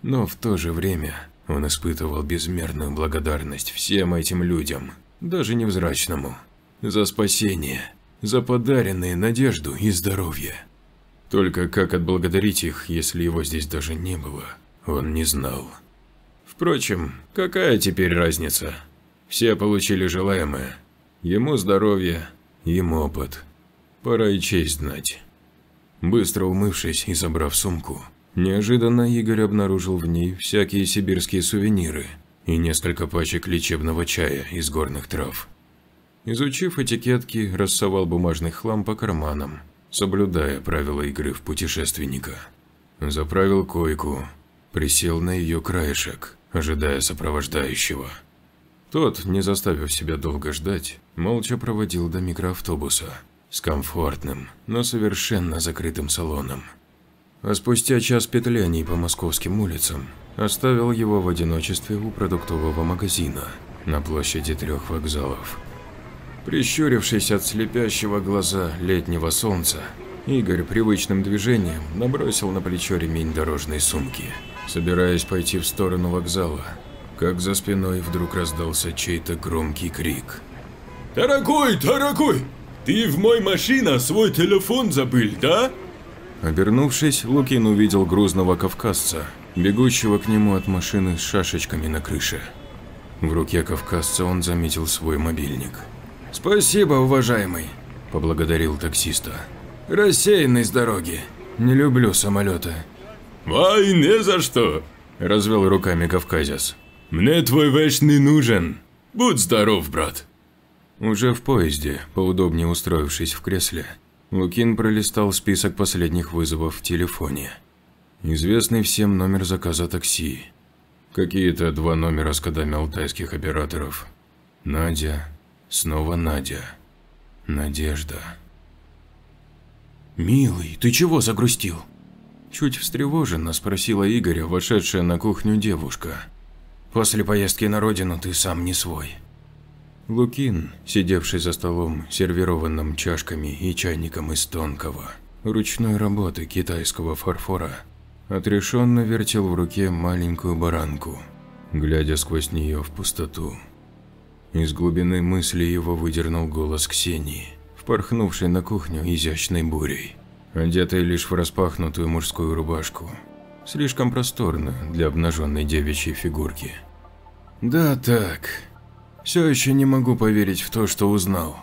Но в то же время он испытывал безмерную благодарность всем этим людям, даже невзрачному, за спасение, за подаренные надежду и здоровье. Только как отблагодарить их, если его здесь даже не было, он не знал. Впрочем, какая теперь разница? Все получили желаемое. Ему здоровье, ему опыт. Пора и честь знать. Быстро умывшись и забрав сумку, неожиданно Игорь обнаружил в ней всякие сибирские сувениры и несколько пачек лечебного чая из горных трав. Изучив этикетки, рассовал бумажный хлам по карманам, соблюдая правила игры в путешественника. Заправил койку, присел на ее краешек, ожидая сопровождающего. Тот, не заставив себя долго ждать, молча проводил до микроавтобуса с комфортным, но совершенно закрытым салоном. А спустя час петляний по московским улицам оставил его в одиночестве у продуктового магазина на площади трех вокзалов. Прищурившись от слепящего глаза летнего солнца, Игорь привычным движением набросил на плечо ремень дорожной сумки, собираясь пойти в сторону вокзала, как за спиной вдруг раздался чей-то громкий крик. «Дорогой, дорогой, ты в мой машине свой телефон забыл, да?» Обернувшись, Лукин увидел грузного кавказца, бегущего к нему от машины с шашечками на крыше. В руке кавказца он заметил свой мобильник. «Спасибо, уважаемый», – поблагодарил таксиста. «Рассеянный с дороги. Не люблю самолеты». «Ай, не за что», – развел руками кавказец. «Мне твой вещь не нужен. Будь здоров, брат». Уже в поезде, поудобнее устроившись в кресле, Лукин пролистал список последних вызовов в телефоне. Известный всем номер заказа такси. Какие-то два номера с кодами алтайских операторов. Надя. Снова Надя. Надежда. «Милый, ты чего загрустил?» Чуть встревоженно спросила Игоря вошедшая на кухню девушка. «После поездки на родину ты сам не свой». Лукин, сидевший за столом, сервированным чашками и чайником из тонкого, ручной работы китайского фарфора, отрешенно вертел в руке маленькую баранку, глядя сквозь нее в пустоту. Из глубины мысли его выдернул голос Ксении, впорхнувшей на кухню изящной бурей, одетой лишь в распахнутую мужскую рубашку, слишком просторную для обнаженной девичьей фигурки. «Да так, все еще не могу поверить в то, что узнал».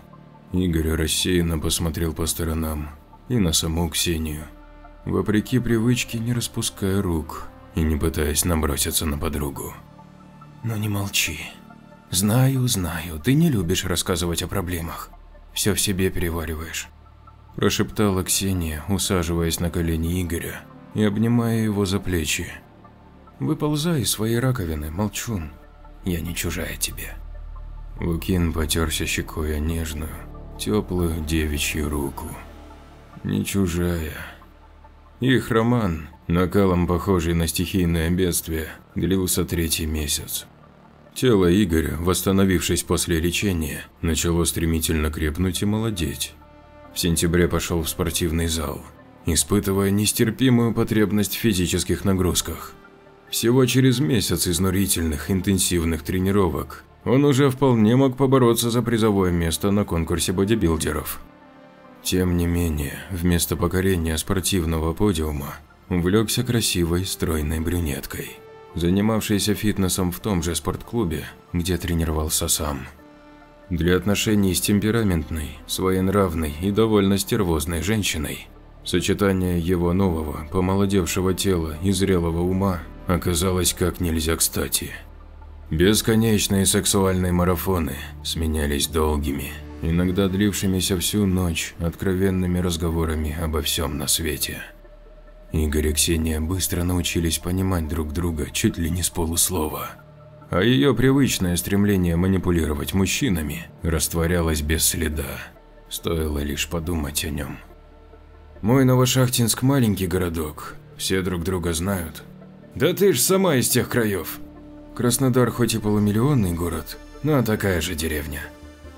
Игорь рассеянно посмотрел по сторонам и на саму Ксению, вопреки привычке не распуская рук и не пытаясь наброситься на подругу. «Но не молчи. Знаю, знаю, ты не любишь рассказывать о проблемах. Все в себе перевариваешь», – прошептала Ксения, усаживаясь на колени Игоря и обнимая его за плечи. «Выползай из своей раковины, молчун. Я не чужая тебе». Лукин потерся щекой о нежную, теплую девичью руку. Не чужая. Их роман, накалом похожий на стихийное бедствие, длился третий месяц. Тело Игоря, восстановившись после лечения, начало стремительно крепнуть и молодеть. В сентябре пошел в спортивный зал, испытывая нестерпимую потребность в физических нагрузках. Всего через месяц изнурительных интенсивных тренировок он уже вполне мог побороться за призовое место на конкурсе бодибилдеров. Тем не менее, вместо покорения спортивного подиума увлекся красивой стройной брюнеткой, занимавшийся фитнесом в том же спортклубе, где тренировался сам. Для отношений с темпераментной, своенравной и довольно стервозной женщиной сочетание его нового, помолодевшего тела и зрелого ума оказалось как нельзя кстати. Бесконечные сексуальные марафоны сменялись долгими, иногда длившимися всю ночь откровенными разговорами обо всем на свете. Игорь и Ксения быстро научились понимать друг друга чуть ли не с полуслова, а ее привычное стремление манипулировать мужчинами растворялось без следа, стоило лишь подумать о нем. «Мой Новошахтинск – маленький городок, все друг друга знают». «Да ты ж сама из тех краев. Краснодар хоть и полумиллионный город, но такая же деревня».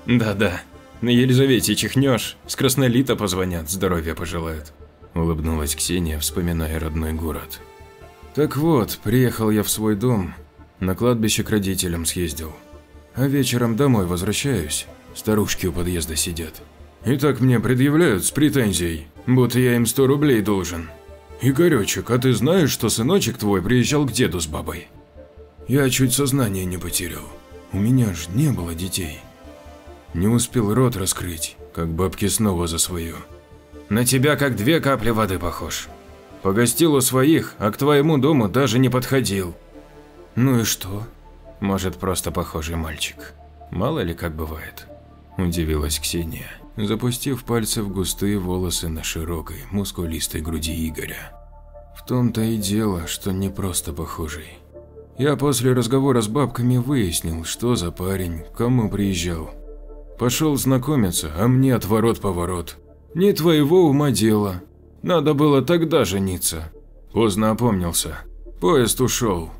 «Да-да, на Елизавете чихнешь, с Краснолита позвонят, здоровья пожелают», – улыбнулась Ксения, вспоминая родной город. «Так вот, приехал я в свой дом, на кладбище к родителям съездил, а вечером домой возвращаюсь, старушки у подъезда сидят. И так мне предъявляют с претензией, будто я им сто рублей должен. Игоречек, а ты знаешь, что сыночек твой приезжал к деду с бабой? Я чуть сознание не потерял, У меня ж не было детей. Не успел рот раскрыть, как бабки снова за свое. На тебя как две капли воды похож. Погостил у своих, а к твоему дому даже не подходил. Ну и что? Может, просто похожий мальчик. Мало ли как бывает. Удивилась Ксения, запустив пальцы в густые волосы на широкой, мускулистой груди Игоря. В том-то и дело, что не просто похожий. Я после разговора с бабками выяснил, что за парень, к кому приезжал. Пошел знакомиться, а мне отворот-поворот. Не твоего ума дело. Надо было тогда жениться. Поздно опомнился. Поезд ушел.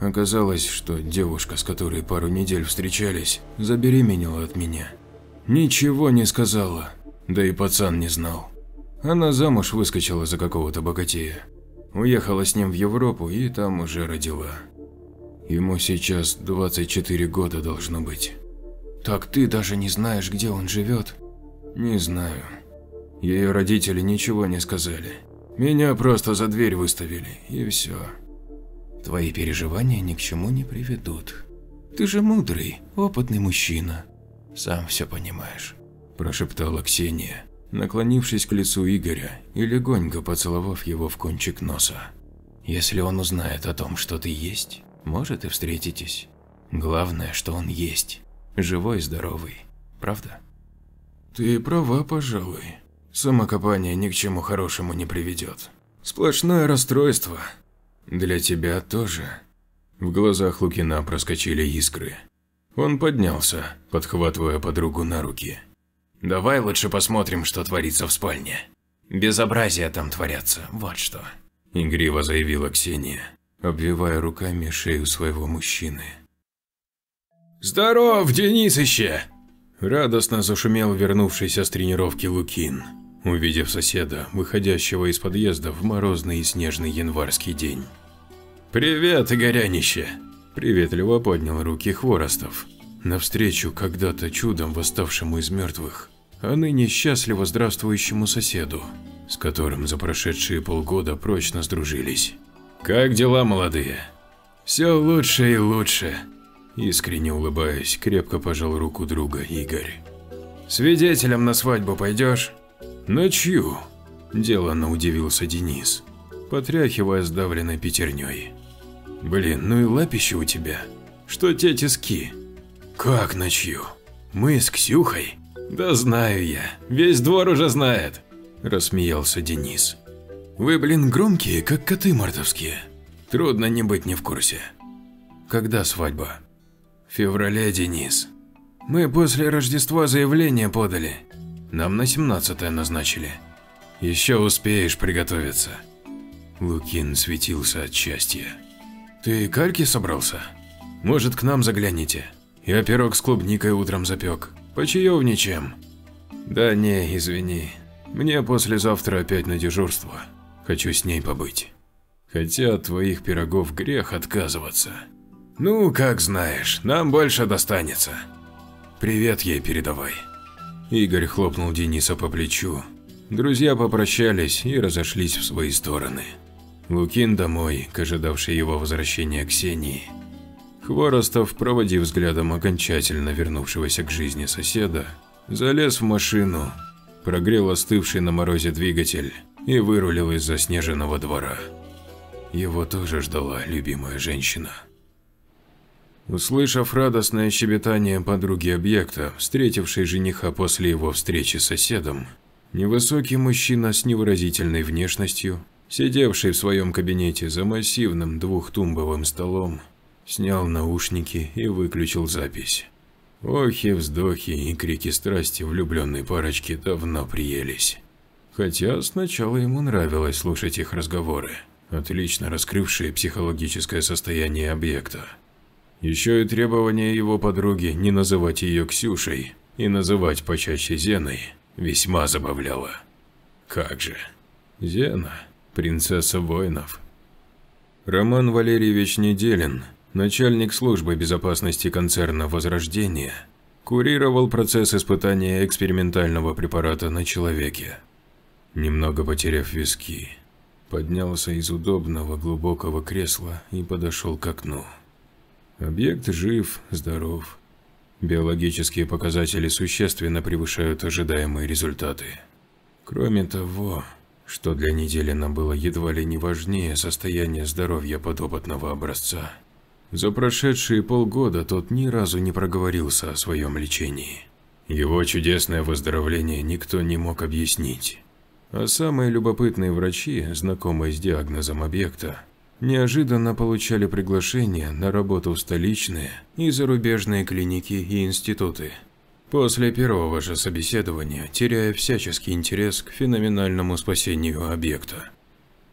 Оказалось, что девушка, с которой пару недель встречались, забеременела от меня. Ничего не сказала, да и пацан не знал. Она замуж выскочила за какого-то богатея. Уехала с ним в Европу и там уже родила. Ему сейчас двадцать четыре года должно быть. Так ты даже не знаешь, где он живет? Не знаю. Ее родители ничего не сказали. Меня просто за дверь выставили, и все. Твои переживания ни к чему не приведут. Ты же мудрый, опытный мужчина. Сам все понимаешь, прошептала Ксения, наклонившись к лицу Игоря и легонько поцеловав его в кончик носа. Если он узнает о том, что ты есть, может и встретитесь. Главное, что он есть. Живой и здоровый. Правда? Ты права, пожалуй. Самокопание ни к чему хорошему не приведет. Сплошное расстройство. Для тебя тоже. В глазах Лукина проскочили искры. Он поднялся, подхватывая подругу на руки. Давай лучше посмотрим, что творится в спальне. Безобразия там творятся, вот что. Игриво заявила Ксения, обвивая руками шею своего мужчины. Здоров, Денисыще! Радостно зашумел вернувшийся с тренировки Лукин, увидев соседа, выходящего из подъезда в морозный и снежный январский день. «Привет, Игорянище!» – приветливо поднял руки Хворостов, навстречу когда-то чудом восставшему из мертвых, а ныне счастливо здравствующему соседу, с которым за прошедшие полгода прочно сдружились. «Как дела, молодые?» «Все лучше и лучше!» – искренне улыбаясь, крепко пожал руку друга Игорь. «Свидетелем на свадьбу пойдешь?» «На чью?» – деланно удивился Денис, потряхивая сдавленной пятерней. «Блин, ну и лапище у тебя. Что те тиски?» «Как на чью? Мы с Ксюхой?» «Да знаю я, весь двор уже знает», – рассмеялся Денис. «Вы, блин, громкие, как коты мартовские. Трудно не быть не в курсе». «Когда свадьба?» «В феврале, Денис. Мы после Рождества заявление подали. Нам на семнадцатое назначили. Еще успеешь приготовиться». Лукин светился от счастья. «Ты кальки собрался? Может, к нам загляните? Я пирог с клубникой утром запек. Почаевничаем». «Да не, извини. Мне послезавтра опять на дежурство. Хочу с ней побыть. Хотя от твоих пирогов грех отказываться». «Ну, как знаешь, нам больше достанется. Привет ей передавай». Игорь хлопнул Дениса по плечу. Друзья попрощались и разошлись в свои стороны. Лукин домой, к ожидавшей его возвращения Ксении. Хворостов, проводив взглядом окончательно вернувшегося к жизни соседа, залез в машину, прогрел остывший на морозе двигатель и вырулил из заснеженного двора. Его тоже ждала любимая женщина. Услышав радостное щебетание подруги объекта, встретившей жениха после его встречи с соседом, невысокий мужчина с невыразительной внешностью, сидевший в своем кабинете за массивным двухтумбовым столом, снял наушники и выключил запись. Охи, вздохи и крики страсти влюбленной парочки давно приелись. Хотя сначала ему нравилось слушать их разговоры, отлично раскрывшие психологическое состояние объекта. Еще и требование его подруги не называть ее Ксюшей и называть почаще Зеной весьма забавляло. Как же. Зена, принцесса воинов. Роман Валерьевич Неделин, начальник службы безопасности концерна «Возрождение», курировал процесс испытания экспериментального препарата на человеке. Немного потеряв виски, поднялся из удобного глубокого кресла и подошел к окну. Объект жив, здоров. Биологические показатели существенно превышают ожидаемые результаты. Кроме того, что для Неделина было едва ли не важнее состояние здоровья подопытного образца. За прошедшие полгода тот ни разу не проговорился о своем лечении. Его чудесное выздоровление никто не мог объяснить. А самые любопытные врачи, знакомые с диагнозом объекта, неожиданно получали приглашение на работу в столичные и зарубежные клиники и институты. После первого же собеседования, теряя всяческий интерес к феноменальному спасению объекта.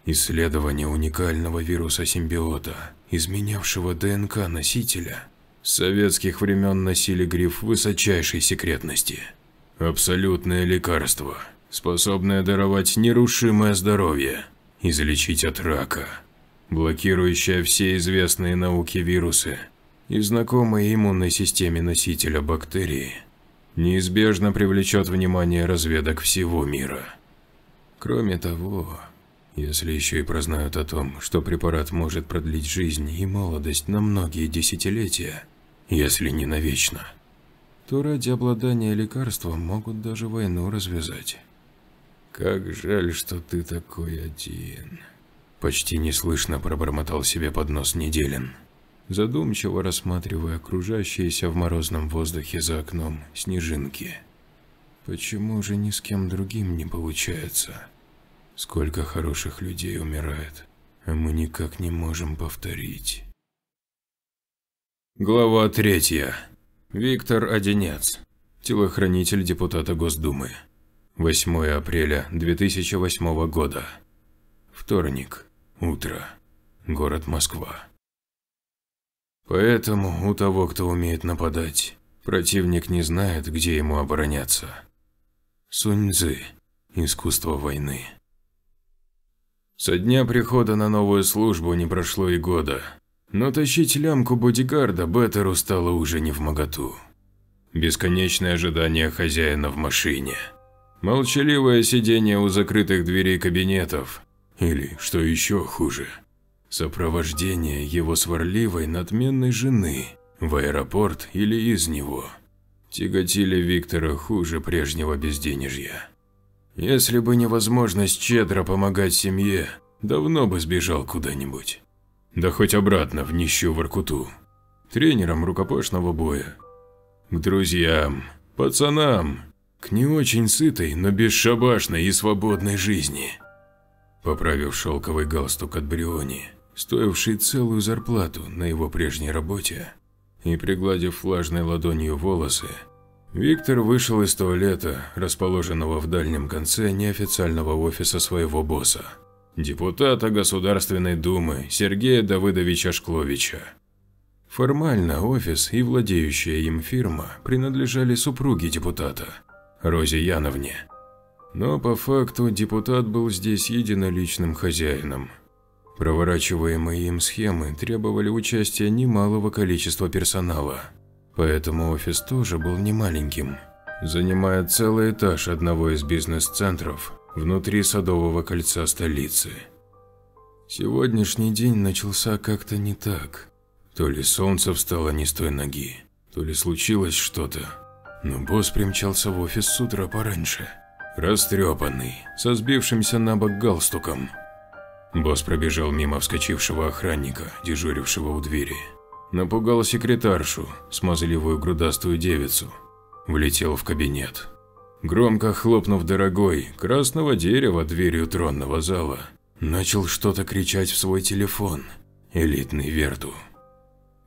Исследование уникального вируса-симбиота, изменявшего ДНК носителя, с советских времен носили гриф высочайшей секретности. Абсолютное лекарство, способное даровать нерушимое здоровье, излечить от рака. Блокирующая все известные науке вирусы и знакомые иммунной системе носителя бактерии, неизбежно привлечет внимание разведок всего мира. Кроме того, если еще и прознают о том, что препарат может продлить жизнь и молодость на многие десятилетия, если не навечно, то ради обладания лекарством могут даже войну развязать. «Как жаль, что ты такой один», — почти неслышно пробормотал себе под нос Неделин, задумчиво рассматривая кружащиеся в морозном воздухе за окном снежинки. «Почему же ни с кем другим не получается? Сколько хороших людей умирает, а мы никак не можем повторить». Глава третья. Виктор Одинец, телохранитель депутата Госдумы. восьмое апреля две тысячи восьмого года. Вторник. Утро. Город Москва. Поэтому у того, кто умеет нападать, противник не знает, где ему обороняться. Сунь-цзы. Искусство войны. Со дня прихода на новую службу не прошло и года, но тащить лямку бодигарда Беттеру стало уже невмоготу. Бесконечное ожидание хозяина в машине, молчаливое сидение у закрытых дверей кабинетов, или, что еще хуже, сопровождение его сварливой надменной жены в аэропорт или из него тяготили Виктора хуже прежнего безденежья. Если бы невозможность щедро помогать семье, давно бы сбежал куда-нибудь. Да хоть обратно в нищую Воркуту, тренером рукопашного боя, к друзьям, пацанам, к не очень сытой, но бесшабашной и свободной жизни. Поправив шелковый галстук от Бриони, стоивший целую зарплату на его прежней работе, и пригладив влажной ладонью волосы, Виктор вышел из туалета, расположенного в дальнем конце неофициального офиса своего босса, депутата Государственной Думы Сергея Давыдовича Шкловича. Формально офис и владеющая им фирма принадлежали супруге депутата, Розе Яновне. Но по факту депутат был здесь единоличным хозяином. Проворачиваемые им схемы требовали участия немалого количества персонала, поэтому офис тоже был немаленьким, занимая целый этаж одного из бизнес-центров внутри Садового кольца столицы. Сегодняшний день начался как-то не так. То ли солнце встало не с той ноги, то ли случилось что-то, но босс примчался в офис с утра пораньше, растрепанный, со сбившимся на бок галстуком. Босс пробежал мимо вскочившего охранника, дежурившего у двери, напугал секретаршу, смазливую грудастую девицу, влетел в кабинет. Громко хлопнув дорогой, красного дерева дверью тронного зала, начал что-то кричать в свой телефон, элитный Верту.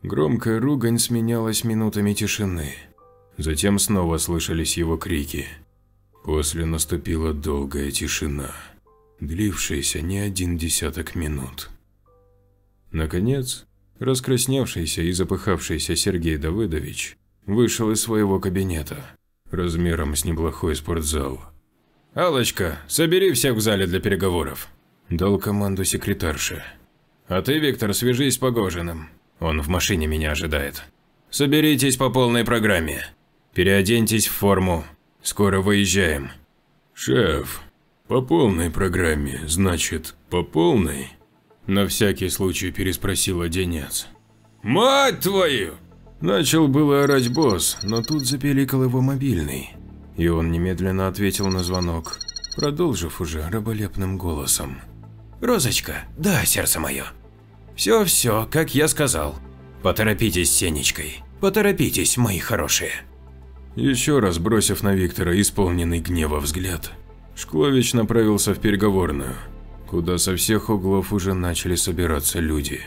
Громкая ругань сменялась минутами тишины, затем снова слышались его крики. После наступила долгая тишина, длившаяся не один десяток минут. Наконец, раскрасневшийся и запыхавшийся Сергей Давыдович вышел из своего кабинета, размером с неплохой спортзал. «Аллочка, собери всех в зале для переговоров», — дал команду секретарше. «А ты, Виктор, свяжись с Погожиным, он в машине меня ожидает. Соберитесь по полной программе, переоденьтесь в форму. Скоро выезжаем». «Шеф, по полной программе, значит, по полной?» — на всякий случай переспросил Одинец. Мать твою! Начал было орать босс, но тут запеликал его мобильный, и он немедленно ответил на звонок, продолжив уже раболепным голосом. Розочка, да, сердце мое. Все-все, как я сказал. Поторопитесь с Сенечкой, поторопитесь, мои хорошие. Еще раз бросив на Виктора исполненный гнева взгляд, Шклович направился в переговорную, куда со всех углов уже начали собираться люди.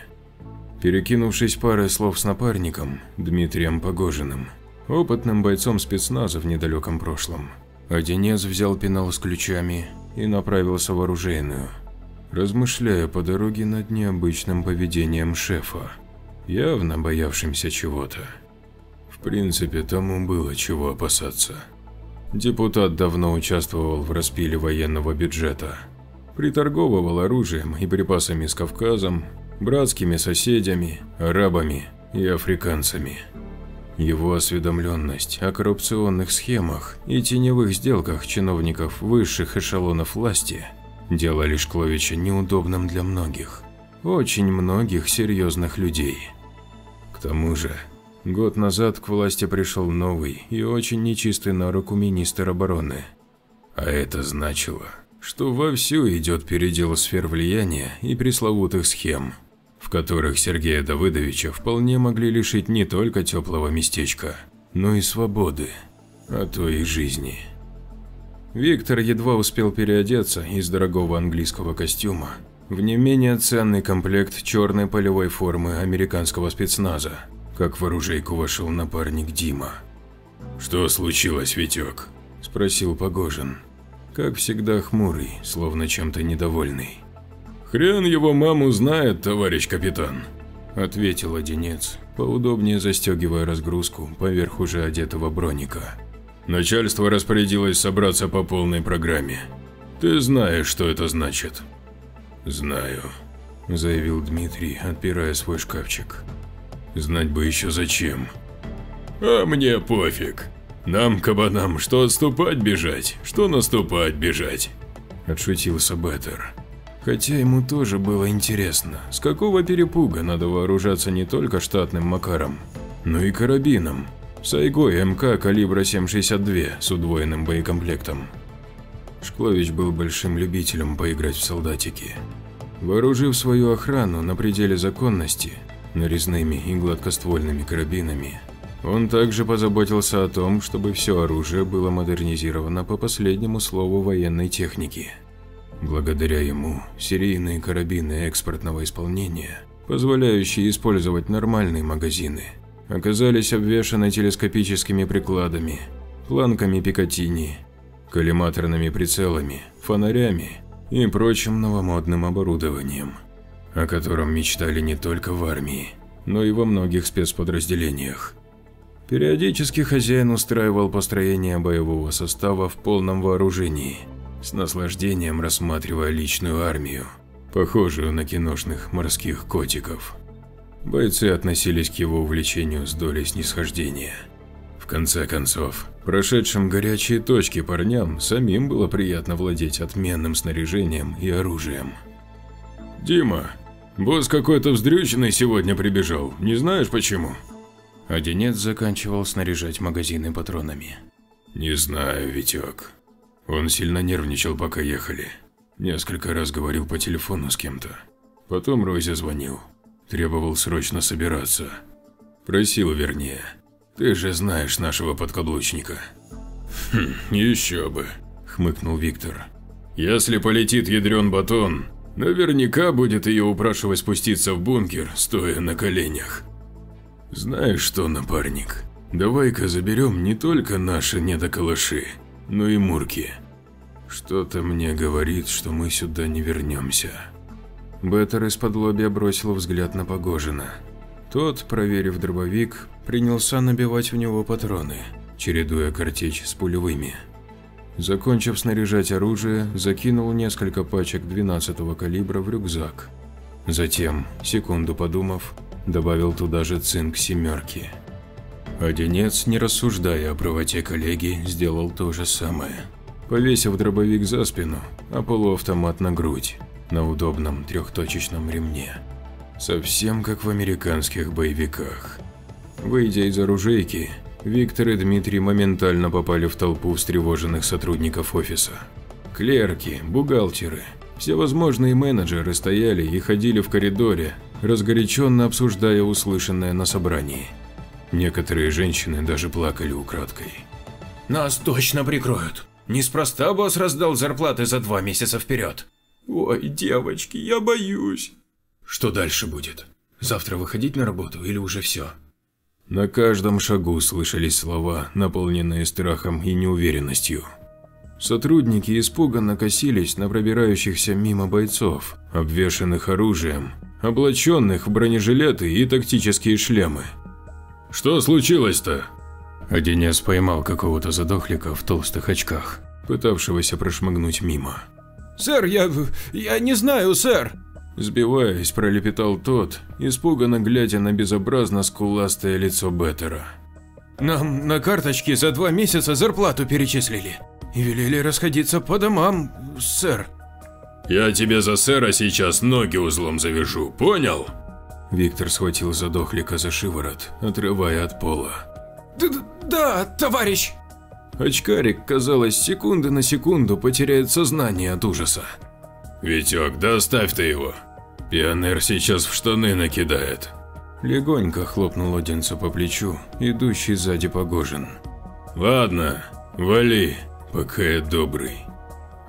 Перекинувшись парой слов с напарником, Дмитрием Погожиным, опытным бойцом спецназа в недалеком прошлом, Одинец взял пенал с ключами и направился в оружейную, размышляя по дороге над необычным поведением шефа, явно боявшимся чего-то. В принципе, тому было чего опасаться. Депутат давно участвовал в распиле военного бюджета, приторговывал оружием и припасами с Кавказом, братскими соседями, арабами и африканцами. Его осведомленность о коррупционных схемах и теневых сделках чиновников высших эшелонов власти делали Шкловича неудобным для многих, очень многих серьезных людей. К тому же, год назад к власти пришел новый и очень нечистый на руку министр обороны. А это значило, что вовсю идет передел сфер влияния и пресловутых схем, в которых Сергея Давыдовича вполне могли лишить не только теплого местечка, но и свободы, а то и жизни. Виктор едва успел переодеться из дорогого английского костюма в не менее ценный комплект черной полевой формы американского спецназа, как в оружейку вошел напарник Дима. «Что случилось, Витек?» – спросил Погожин, как всегда хмурый, словно чем-то недовольный. «Хрен его маму знает, товарищ капитан», – ответил Одинец, поудобнее застегивая разгрузку поверх уже одетого броника. «Начальство распорядилось собраться по полной программе. Ты знаешь, что это значит?» «Знаю», – заявил Дмитрий, отпирая свой шкафчик. «Знать бы еще зачем». «А мне пофиг. Нам, кабанам, что отступать бежать, что наступать бежать», – отшутился Беттер. Хотя ему тоже было интересно, с какого перепуга надо вооружаться не только штатным Макаром, но и карабином, Сайгой МК калибра семь шестьдесят два с удвоенным боекомплектом. Шклович был большим любителем поиграть в солдатики. Вооружив свою охрану на пределе законности нарезными и гладкоствольными карабинами, он также позаботился о том, чтобы все оружие было модернизировано по последнему слову военной техники. Благодаря ему серийные карабины экспортного исполнения, позволяющие использовать нормальные магазины, оказались обвешаны телескопическими прикладами, планками Пикатини, коллиматорными прицелами, фонарями и прочим новомодным оборудованием, о котором мечтали не только в армии, но и во многих спецподразделениях. Периодически хозяин устраивал построение боевого состава в полном вооружении, с наслаждением рассматривая личную армию, похожую на киношных морских котиков. Бойцы относились к его увлечению с долей снисхождения. В конце концов, прошедшим горячие точки парням самим было приятно владеть отменным снаряжением и оружием. «Дима, босс какой-то вздрюченный сегодня прибежал, не знаешь почему?» Одинец заканчивал снаряжать магазины патронами. «Не знаю, Витек. Он сильно нервничал, пока ехали. Несколько раз говорил по телефону с кем-то. Потом Розе звонил. Требовал срочно собираться. Просил, вернее. Ты же знаешь нашего подкаблучника». «Хм, еще бы», – хмыкнул Виктор. «Если полетит ядрен батон, наверняка будет ее упрашивать спуститься в бункер, стоя на коленях». «Знаешь что, напарник, давай-ка заберем не только наши недокалаши, но и мурки. Что-то мне говорит, что мы сюда не вернемся». Беттер из-под лобья бросил взгляд на Погожина. Тот, проверив дробовик, принялся набивать в него патроны, чередуя картечь с пулевыми. Закончив снаряжать оружие, закинул несколько пачек двенадцатого калибра в рюкзак. Затем, секунду подумав, добавил туда же цинк семерки. Одинец, не рассуждая о правоте коллеги, сделал то же самое, повесив дробовик за спину, а полуавтомат на грудь, на удобном трехточечном ремне. Совсем как в американских боевиках. Выйдя из оружейки, Виктор и Дмитрий моментально попали в толпу встревоженных сотрудников офиса. Клерки, бухгалтеры, всевозможные менеджеры стояли и ходили в коридоре, разгоряченно обсуждая услышанное на собрании. Некоторые женщины даже плакали украдкой. «Нас точно прикроют. Неспроста босс раздал зарплаты за два месяца вперед. Ой, девочки, я боюсь». «Что дальше будет? Завтра выходить на работу или уже все?» На каждом шагу слышались слова, наполненные страхом и неуверенностью. Сотрудники испуганно косились на пробирающихся мимо бойцов, обвешанных оружием, облаченных в бронежилеты и тактические шлемы. «Что случилось-то?» Одинец поймал какого-то задохлика в толстых очках, пытавшегося прошмыгнуть мимо. «Сэр, я... я не знаю, сэр!» Сбиваясь, пролепетал тот, испуганно глядя на безобразно скуластое лицо Беттера. «Нам на карточке за два месяца зарплату перечислили и велели расходиться по домам, сэр». «Я тебе за сэра сейчас ноги узлом завяжу, понял?» Виктор схватил задохлика за шиворот, отрывая от пола. «Да, товарищ!» Очкарик, казалось, секунды на секунду потеряет сознание от ужаса. «Витек, доставь ты его. Пионер сейчас в штаны накидает». Легонько хлопнул Одинцу по плечу, идущий сзади Погожин. «Ладно, вали, пока я добрый».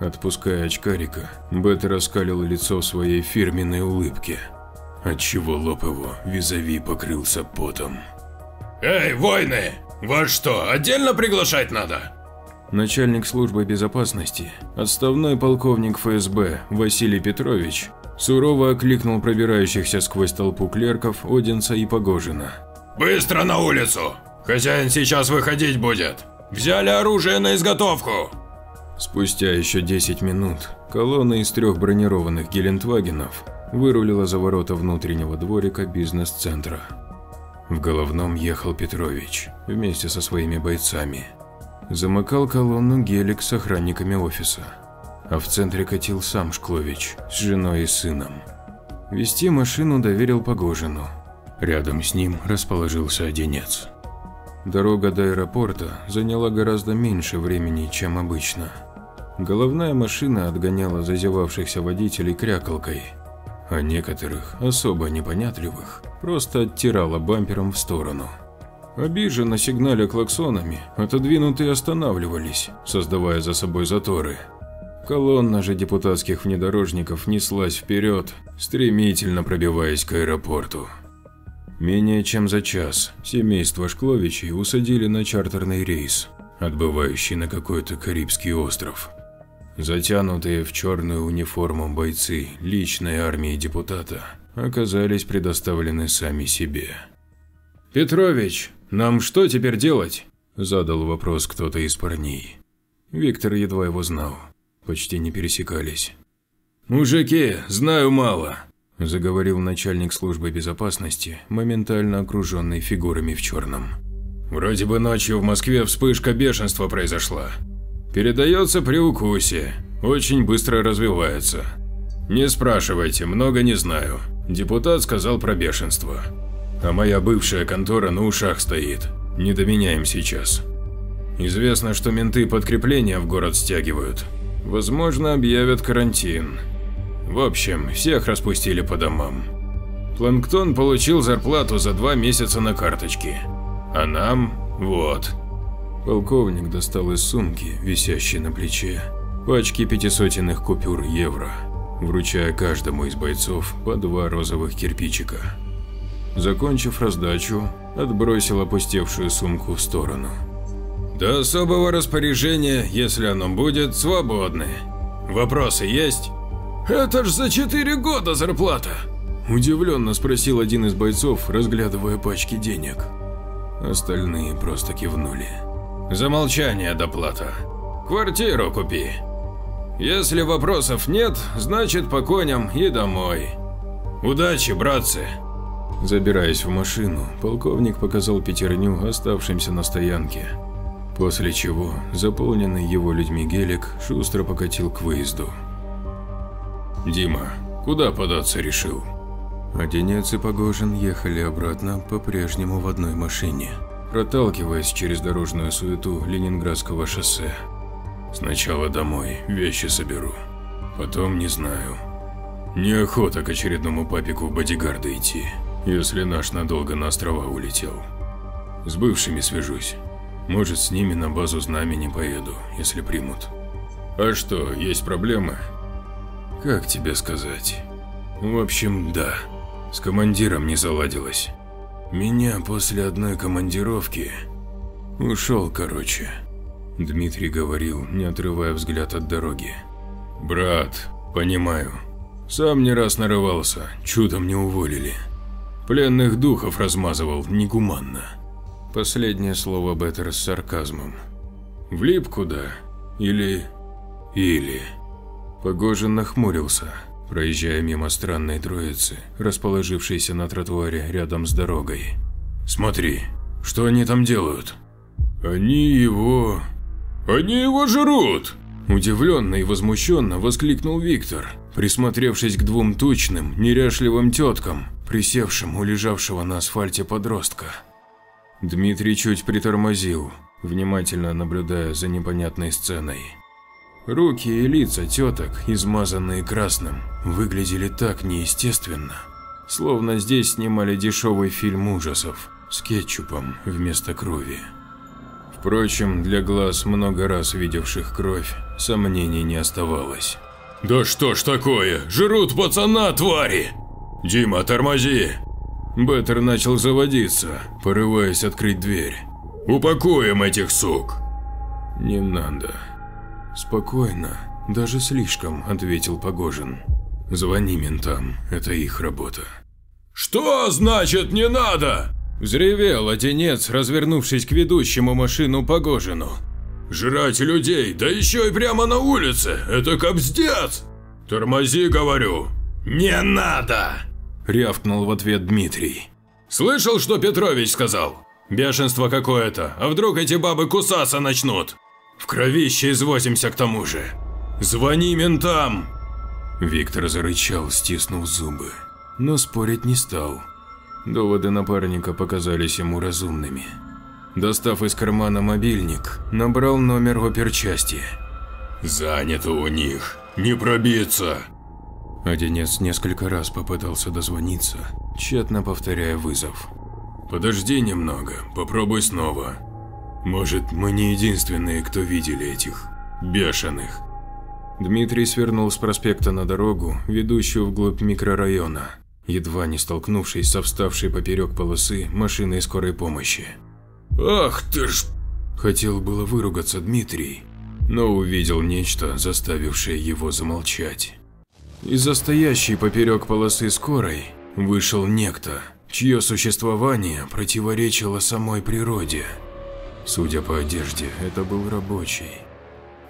Отпуская очкарика, Бет раскалил лицо в своей фирменной улыбке, отчего лоб его визави покрылся потом. «Эй, войны! Вас что, отдельно приглашать надо?» Начальник службы безопасности, отставной полковник ФСБ Василий Петрович, сурово окликнул пробирающихся сквозь толпу клерков Одинца и Погожина. «Быстро на улицу! Хозяин сейчас выходить будет! Взяли оружие на изготовку!» Спустя еще десять минут колонна из трех бронированных гелендвагенов вырулила за ворота внутреннего дворика бизнес-центра. В головном ехал Петрович вместе со своими бойцами. Замыкал колонну гелик с охранниками офиса, а в центре катил сам Шклович с женой и сыном. Вести машину доверил Погожину, рядом с ним расположился Одинец. Дорога до аэропорта заняла гораздо меньше времени, чем обычно. Головная машина отгоняла зазевавшихся водителей крякалкой, а некоторых, особо непонятливых, просто оттирала бампером в сторону. Обиженно сигналя клаксонами, отодвинутые останавливались, создавая за собой заторы. Колонна же депутатских внедорожников неслась вперед, стремительно пробиваясь к аэропорту. Менее чем за час семейство Шкловичей усадили на чартерный рейс, отбывающий на какой-то Карибский остров. Затянутые в черную униформу бойцы личной армии депутата оказались предоставлены сами себе. «Петрович, нам что теперь делать?» – задал вопрос кто-то из парней. Виктор едва его знал, почти не пересекались. «Мужики, знаю мало», – заговорил начальник службы безопасности, моментально окруженный фигурами в черном. «Вроде бы ночью в Москве вспышка бешенства произошла. Передается при укусе, очень быстро развивается. Не спрашивайте, много не знаю. Депутат сказал про бешенство. А моя бывшая контора на ушах стоит, не доменяем сейчас. Известно, что менты подкрепления в город стягивают, возможно, объявят карантин. В общем, всех распустили по домам. Планктон получил зарплату за два месяца на карточке, а нам вот». Полковник достал из сумки, висящей на плече, пачки пятисотенных купюр евро, вручая каждому из бойцов по два розовых кирпичика. Закончив раздачу, отбросил опустевшую сумку в сторону. «До особого распоряжения, если оно будет, свободны. Вопросы есть?» «Это ж за четыре года зарплата!» – удивленно спросил один из бойцов, разглядывая пачки денег. Остальные просто кивнули. «За молчание доплата. Квартиру купи. Если вопросов нет, значит по коням и домой. Удачи, братцы!» Забираясь в машину, полковник показал пятерню оставшимся на стоянке, после чего заполненный его людьми гелик шустро покатил к выезду. «Дима, куда податься решил?» Одинец и Погожин ехали обратно по-прежнему в одной машине, проталкиваясь через дорожную суету Ленинградского шоссе. «Сначала домой, вещи соберу. Потом не знаю. Неохота к очередному папику в бодигарда идти, если наш надолго на острова улетел. С бывшими свяжусь. Может, с ними на базу знамени поеду, если примут. А что, есть проблемы? Как тебе сказать? В общем, да. С командиром не заладилось. Меня после одной командировки... Ушел, короче». Дмитрий говорил, не отрывая взгляд от дороги. «Брат, понимаю. Сам не раз нарывался, чудом не уволили. Пленных духов размазывал негуманно». Последнее слово Беттера с сарказмом. «Влип куда? Или... или...» Погожин нахмурился, проезжая мимо странной троицы, расположившейся на тротуаре рядом с дорогой. «Смотри, что они там делают?» «Они его... они его жрут!» Удивленно и возмущенно воскликнул Виктор, присмотревшись к двум тучным, неряшливым теткам, присевшим у лежавшего на асфальте подростка. Дмитрий чуть притормозил, внимательно наблюдая за непонятной сценой. Руки и лица теток, измазанные красным, выглядели так неестественно, словно здесь снимали дешевый фильм ужасов с кетчупом вместо крови. Впрочем, для глаз, много раз видевших кровь, сомнений не оставалось. «Да что ж такое? Жрут пацана, твари! Дима, тормози!» Беттер начал заводиться, порываясь открыть дверь. «Упакуем этих сук!» «Не надо». «Спокойно, даже слишком», – ответил Погожин. «Звони ментам, это их работа». «Что значит не надо?» – взревел Одинец, развернувшись к ведущему машину Погожину. «Жрать людей, да еще и прямо на улице, это кобздец! Тормози, говорю!» «Не надо!» – рявкнул в ответ Дмитрий. «Слышал, что Петрович сказал? Бешенство какое-то, а вдруг эти бабы кусаться начнут? В кровище извозимся к тому же. Звони ментам!» Виктор зарычал, стиснув зубы, но спорить не стал. Доводы напарника показались ему разумными. Достав из кармана мобильник, набрал номер оперчасти. «Занято у них, не пробиться!» Одинец несколько раз попытался дозвониться, тщетно повторяя вызов. «Подожди немного, попробуй снова. Может, мы не единственные, кто видели этих бешеных». Дмитрий свернул с проспекта на дорогу, ведущую вглубь микрорайона, едва не столкнувшись со вставшей поперек полосы машиной скорой помощи. «Ах ты ж!» Хотел было выругаться Дмитрий, но увидел нечто, заставившее его замолчать. Из-за стоящей поперек полосы скорой вышел некто, чье существование противоречило самой природе. Судя по одежде, это был рабочий.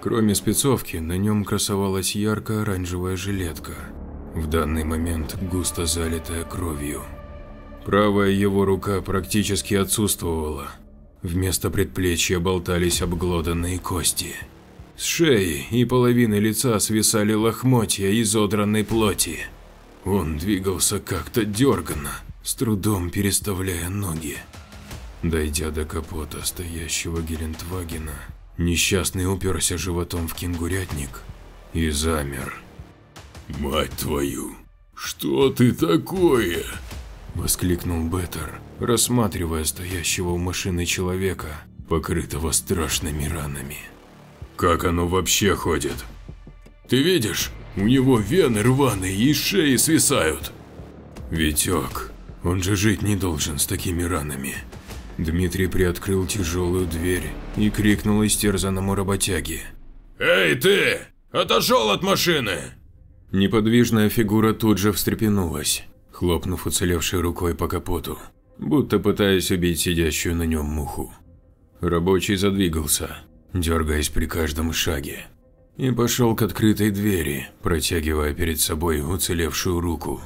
Кроме спецовки, на нем красовалась ярко-оранжевая жилетка, в данный момент густо залитая кровью. Правая его рука практически отсутствовала, вместо предплечья болтались обглоданные кости. С шеи и половины лица свисали лохмотья изодранной плоти. Он двигался как-то дерганно, с трудом переставляя ноги. Дойдя до капота стоящего Гелендвагена, несчастный уперся животом в кенгурятник и замер. «Мать твою, что ты такое?» – воскликнул Беттер, рассматривая стоящего у машины человека, покрытого страшными ранами. «Как оно вообще ходит? Ты видишь, у него вены рваные и шеи свисают. Витек, он же жить не должен с такими ранами». Дмитрий приоткрыл тяжелую дверь и крикнул истерзанному работяге. «Эй ты! Отошел от машины!» Неподвижная фигура тут же встрепенулась, хлопнув уцелевшей рукой по капоту, будто пытаясь убить сидящую на нем муху. Рабочий задвигался, дергаясь при каждом шаге, и пошел к открытой двери, протягивая перед собой уцелевшую руку.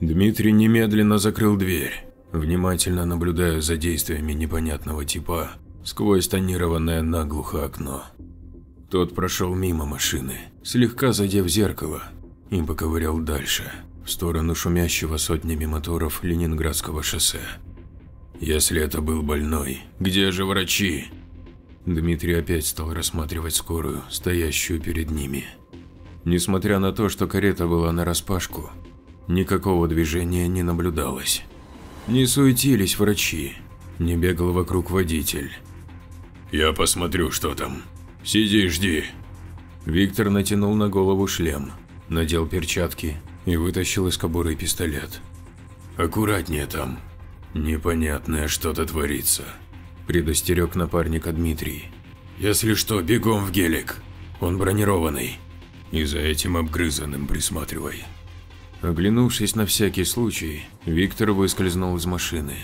Дмитрий немедленно закрыл дверь, внимательно наблюдая за действиями непонятного типа сквозь тонированное наглухо окно. Тот прошел мимо машины, слегка задев зеркало, и поковырял дальше, в сторону шумящего сотнями моторов Ленинградского шоссе. «Если это был больной, где же врачи?» Дмитрий опять стал рассматривать скорую, стоящую перед ними. Несмотря на то, что карета была нараспашку, никакого движения не наблюдалось. Не суетились врачи, не бегал вокруг водитель. «Я посмотрю, что там. Сиди и жди». Виктор натянул на голову шлем, надел перчатки и вытащил из кобуры пистолет. «Аккуратнее там. Непонятное что-то творится», – предостерег напарника Дмитрий. «Если что, бегом в гелик. Он бронированный. И за этим обгрызанным присматривай». Оглянувшись на всякий случай, Виктор выскользнул из машины.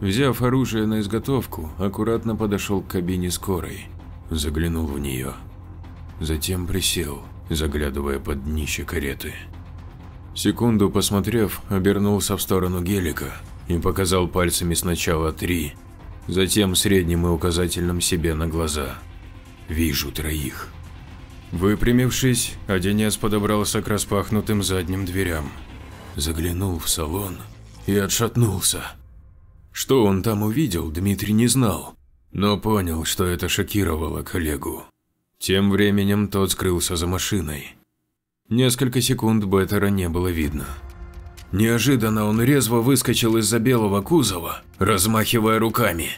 Взяв оружие на изготовку, аккуратно подошел к кабине скорой, заглянул в нее. Затем присел, заглядывая под днище кареты. Секунду посмотрев, обернулся в сторону гелика и показал пальцами сначала три, затем средним и указательным себе на глаза. «Вижу троих». Выпрямившись, Одинец подобрался к распахнутым задним дверям, заглянул в салон и отшатнулся. Что он там увидел, Дмитрий не знал, но понял, что это шокировало коллегу. Тем временем тот скрылся за машиной. Несколько секунд Беттера не было видно. Неожиданно он резво выскочил из-за белого кузова, размахивая руками.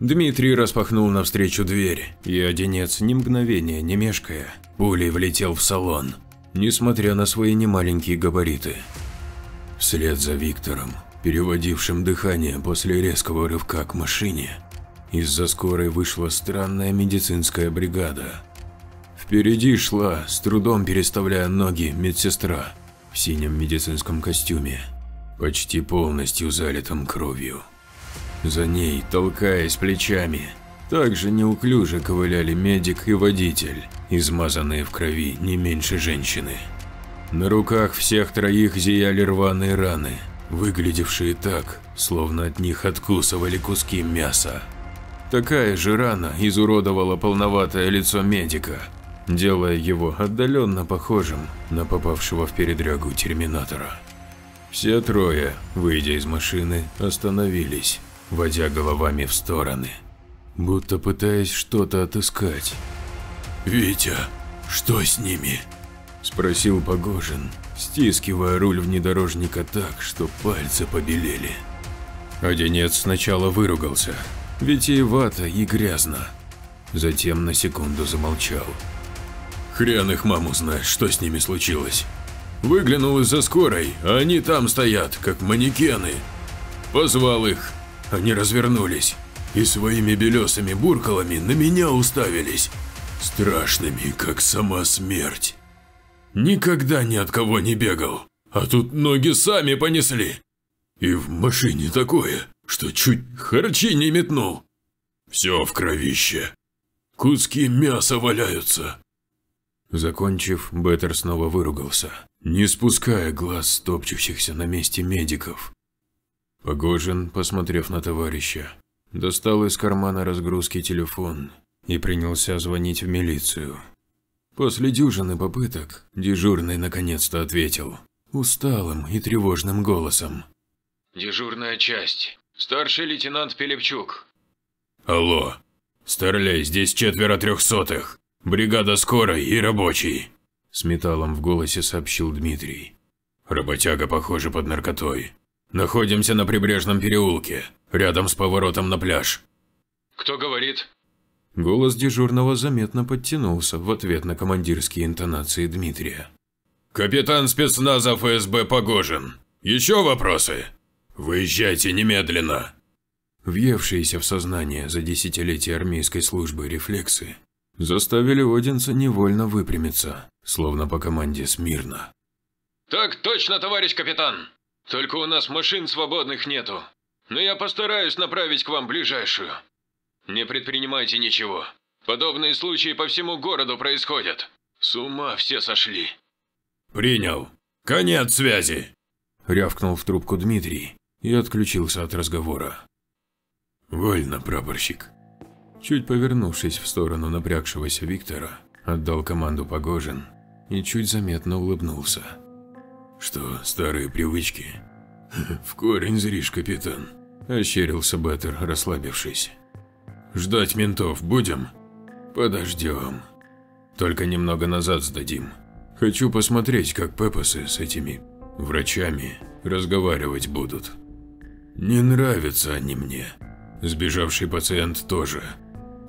Дмитрий распахнул навстречу дверь, и Одинец, ни мгновения не мешкая, пулей влетел в салон, несмотря на свои немаленькие габариты. Вслед за Виктором, переводившим дыхание после резкого рывка к машине, из-за скорой вышла странная медицинская бригада. Впереди шла, с трудом переставляя ноги, медсестра в синем медицинском костюме, почти полностью залитом кровью. За ней, толкаясь плечами, также неуклюже ковыляли медик и водитель, измазанные в крови не меньше женщины. На руках всех троих зияли рваные раны, выглядевшие так, словно от них откусывали куски мяса. Такая же рана изуродовала полноватое лицо медика, делая его отдаленно похожим на попавшего в передрягу терминатора. Все трое, выйдя из машины, остановились, водя головами в стороны, будто пытаясь что-то отыскать. «Витя, что с ними?» – спросил Погожин, стискивая руль внедорожника так, что пальцы побелели. Одинец сначала выругался, витиевато и грязно, затем на секунду замолчал. «Хрен их маму знает, что с ними случилось. Выглянул из-за скорой, а они там стоят, как манекены. Позвал их. Они развернулись и своими белесыми буркалами на меня уставились, страшными, как сама смерть. Никогда ни от кого не бегал, а тут ноги сами понесли. И в машине такое, что чуть харчи не метнул. Все в кровище. Куски мяса валяются». Закончив, Беттер снова выругался, не спуская глаз с топчущихся на месте медиков. Погожин, посмотрев на товарища, достал из кармана разгрузки телефон и принялся звонить в милицию. После дюжины попыток дежурный наконец-то ответил усталым и тревожным голосом. «Дежурная часть. Старший лейтенант Пилипчук». «Алло. Старлей, здесь четверо трехсотых. Бригада скорой и рабочий», – с металлом в голосе сообщил Дмитрий. «Работяга, похоже, под наркотой. Находимся на Прибрежном переулке, рядом с поворотом на пляж». «Кто говорит?» Голос дежурного заметно подтянулся в ответ на командирские интонации Дмитрия. «Капитан спецназа ФСБ Погожин. Еще вопросы? Выезжайте немедленно». Въевшиеся в сознание за десятилетия армейской службы рефлексы заставили Одинца невольно выпрямиться, словно по команде смирно. «Так точно, товарищ капитан! Только у нас машин свободных нету, но я постараюсь направить к вам ближайшую. Не предпринимайте ничего. Подобные случаи по всему городу происходят. С ума все сошли». «Принял. Конец связи», – рявкнул в трубку Дмитрий и отключился от разговора. «Вольно, прапорщик». Чуть повернувшись в сторону напрягшегося Виктора, отдал команду Погожин и чуть заметно улыбнулся. что старые привычки в корень зришь, капитан, ощерился Баттер, расслабившись. Ждать ментов будем? Подождем. Только немного назад сдадим. Хочу посмотреть, как пепосы с этими врачами разговаривать будут. Не нравятся они мне. Сбежавший пациент тоже.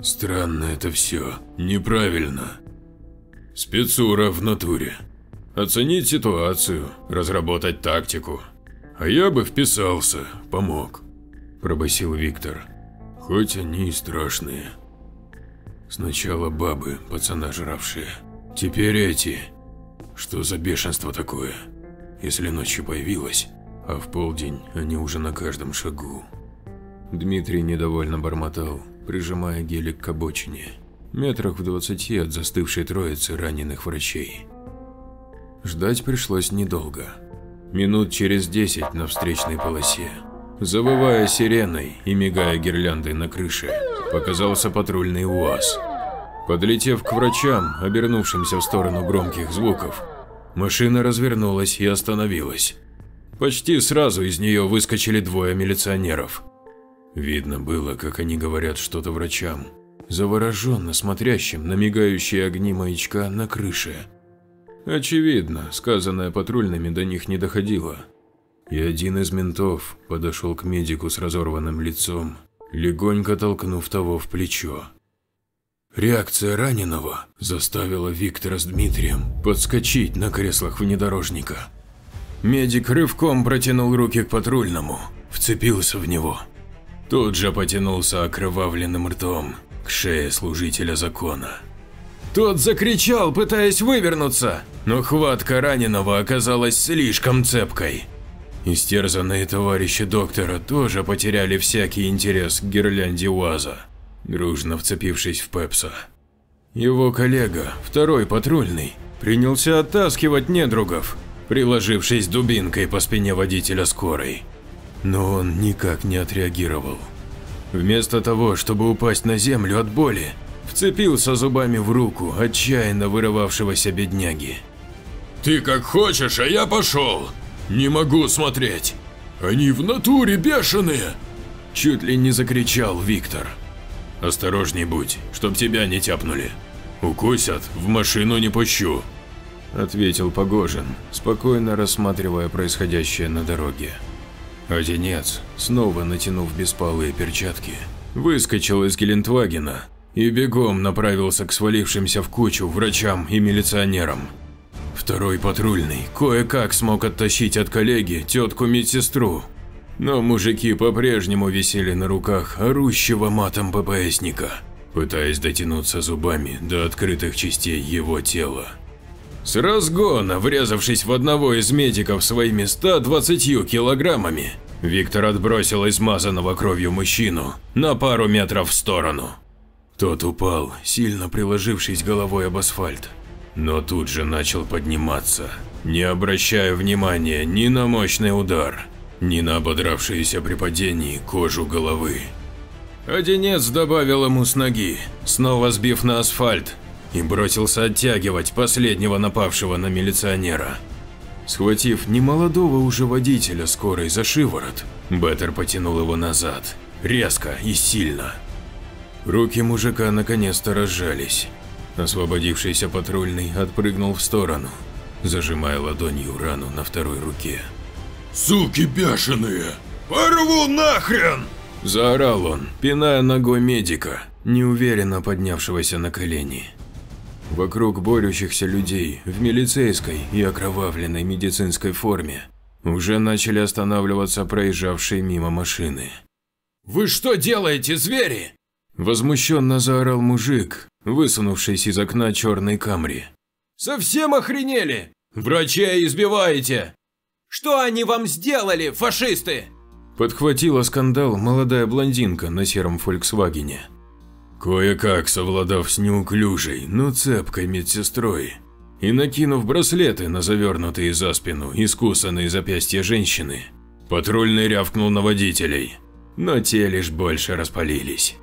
Странно это все. Неправильно. Спецура в натуре. Оценить ситуацию, разработать тактику. А я бы вписался, помог, пробасил Виктор. Хоть они и страшные. Сначала бабы, пацана жравшие. Теперь эти. Что за бешенство такое? Если ночью появилась, а в полдень они уже на каждом шагу. Дмитрий недовольно бормотал, прижимая гелик к обочине, метрах в двадцати от застывшей троицы раненых врачей. Ждать пришлось недолго. Минут через десять на встречной полосе, завывая сиреной и мигая гирляндой на крыше, показался патрульный УАЗ. Подлетев к врачам, обернувшимся в сторону громких звуков, машина развернулась и остановилась. Почти сразу из нее выскочили двое милиционеров. Видно было, как они говорят что-то врачам, завороженно смотрящим на мигающие огни маячка на крыше. Очевидно, сказанное патрульными до них не доходило. И один из ментов подошел к медику с разорванным лицом, легонько толкнув того в плечо. Реакция раненого заставила Виктора с Дмитрием подскочить на креслах внедорожника. Медик рывком протянул руки к патрульному, вцепился в него. Тут же потянулся окровавленным ртом к шее служителя закона. Тот закричал, пытаясь вывернуться, но хватка раненого оказалась слишком цепкой. Истерзанные товарищи доктора тоже потеряли всякий интерес к гирлянде УАЗа, дружно вцепившись в пепса. Его коллега, второй патрульный, принялся оттаскивать недругов, приложившись дубинкой по спине водителя скорой. Но он никак не отреагировал. Вместо того, чтобы упасть на землю от боли, вцепился зубами в руку отчаянно вырывавшегося бедняги. «Ты как хочешь, а я пошел! Не могу смотреть! Они в натуре бешеные!» Чуть ли не закричал Виктор. «Осторожней будь, чтоб тебя не тяпнули. Укусят, в машину не пущу», – ответил Погожин, спокойно рассматривая происходящее на дороге. Одинец, снова натянув беспалые перчатки, выскочил из Гелендвагена и бегом направился к свалившимся в кучу врачам и милиционерам. Второй патрульный кое-как смог оттащить от коллеги тетку-медсестру, но мужики по-прежнему висели на руках орущего матом ППСника, пытаясь дотянуться зубами до открытых частей его тела. С разгона, врезавшись в одного из медиков своими ста двадцатью килограммами, Виктор отбросил измазанного кровью мужчину на пару метров в сторону. Тот упал, сильно приложившись головой об асфальт, но тут же начал подниматься, не обращая внимания ни на мощный удар, ни на ободравшуюся при падении кожу головы. Одинец добавил ему с ноги, снова сбив на асфальт, и бросился оттягивать последнего напавшего на милиционера. Схватив немолодого уже водителя скорой за шиворот, Баттер потянул его назад, резко и сильно. Руки мужика наконец-то разжались. Освободившийся патрульный отпрыгнул в сторону, зажимая ладонью рану на второй руке. «Суки бешеные! Порву нахрен!» – заорал он, пиная ногой медика, неуверенно поднявшегося на колени. Вокруг борющихся людей в милицейской и окровавленной медицинской форме уже начали останавливаться проезжавшие мимо машины. «Вы что делаете, звери?» – возмущенно заорал мужик, высунувшись из окна черной камри. «Совсем охренели? Врачей избиваете! Что они вам сделали, фашисты?» – подхватила скандал молодая блондинка на сером «Фольксвагене». Кое-как совладав с неуклюжей, но цепкой медсестрой и накинув браслеты на завернутые за спину искусанные запястья женщины, патрульный рявкнул на водителей, но те лишь больше распалились.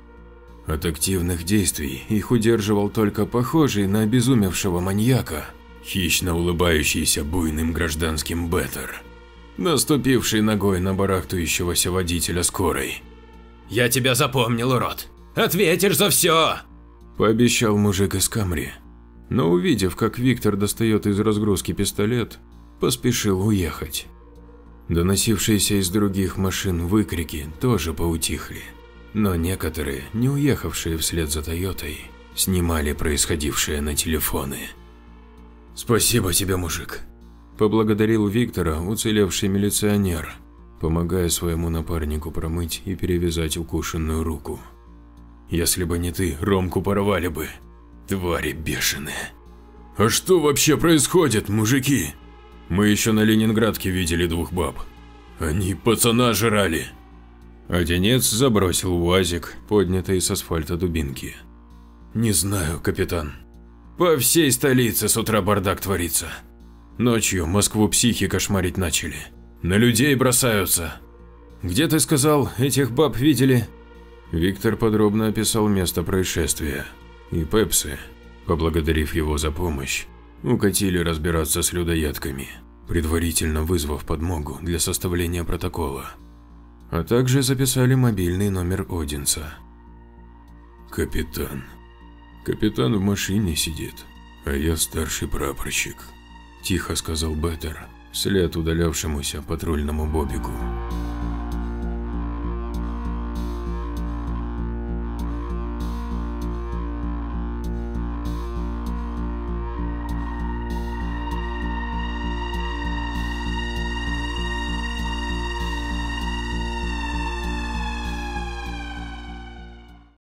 От активных действий их удерживал только похожий на обезумевшего маньяка хищно улыбающийся буйным гражданским Беттер, наступивший ногой на барахтающегося водителя скорой. «Я тебя запомнил, урод! Ответишь за все!» – пообещал мужик из Камри, но, увидев, как Виктор достает из разгрузки пистолет, поспешил уехать. Доносившиеся из других машин выкрики тоже поутихли, но некоторые, не уехавшие вслед за Тойотой, снимали происходившее на телефоны. «Спасибо тебе, мужик», – поблагодарил Виктора уцелевший милиционер, помогая своему напарнику промыть и перевязать укушенную руку. «Если бы не ты, Ромку порвали бы. Твари бешеные». «А что вообще происходит, мужики? Мы еще на Ленинградке видели двух баб. Они пацана жрали». Одинец забросил УАЗик, поднятый с асфальта дубинки. «Не знаю, капитан. По всей столице с утра бардак творится. Ночью Москву психи кошмарить начали. На людей бросаются. Где, ты сказал, этих баб видели?» Виктор подробно описал место происшествия, и пепсы, поблагодарив его за помощь, укатили разбираться с людоедками, предварительно вызвав подмогу для составления протокола, а также записали мобильный номер Одинца. «Капитан. Капитан в машине сидит, а я старший прапорщик», – тихо сказал Беттер вслед удалявшемуся патрульному Бобику.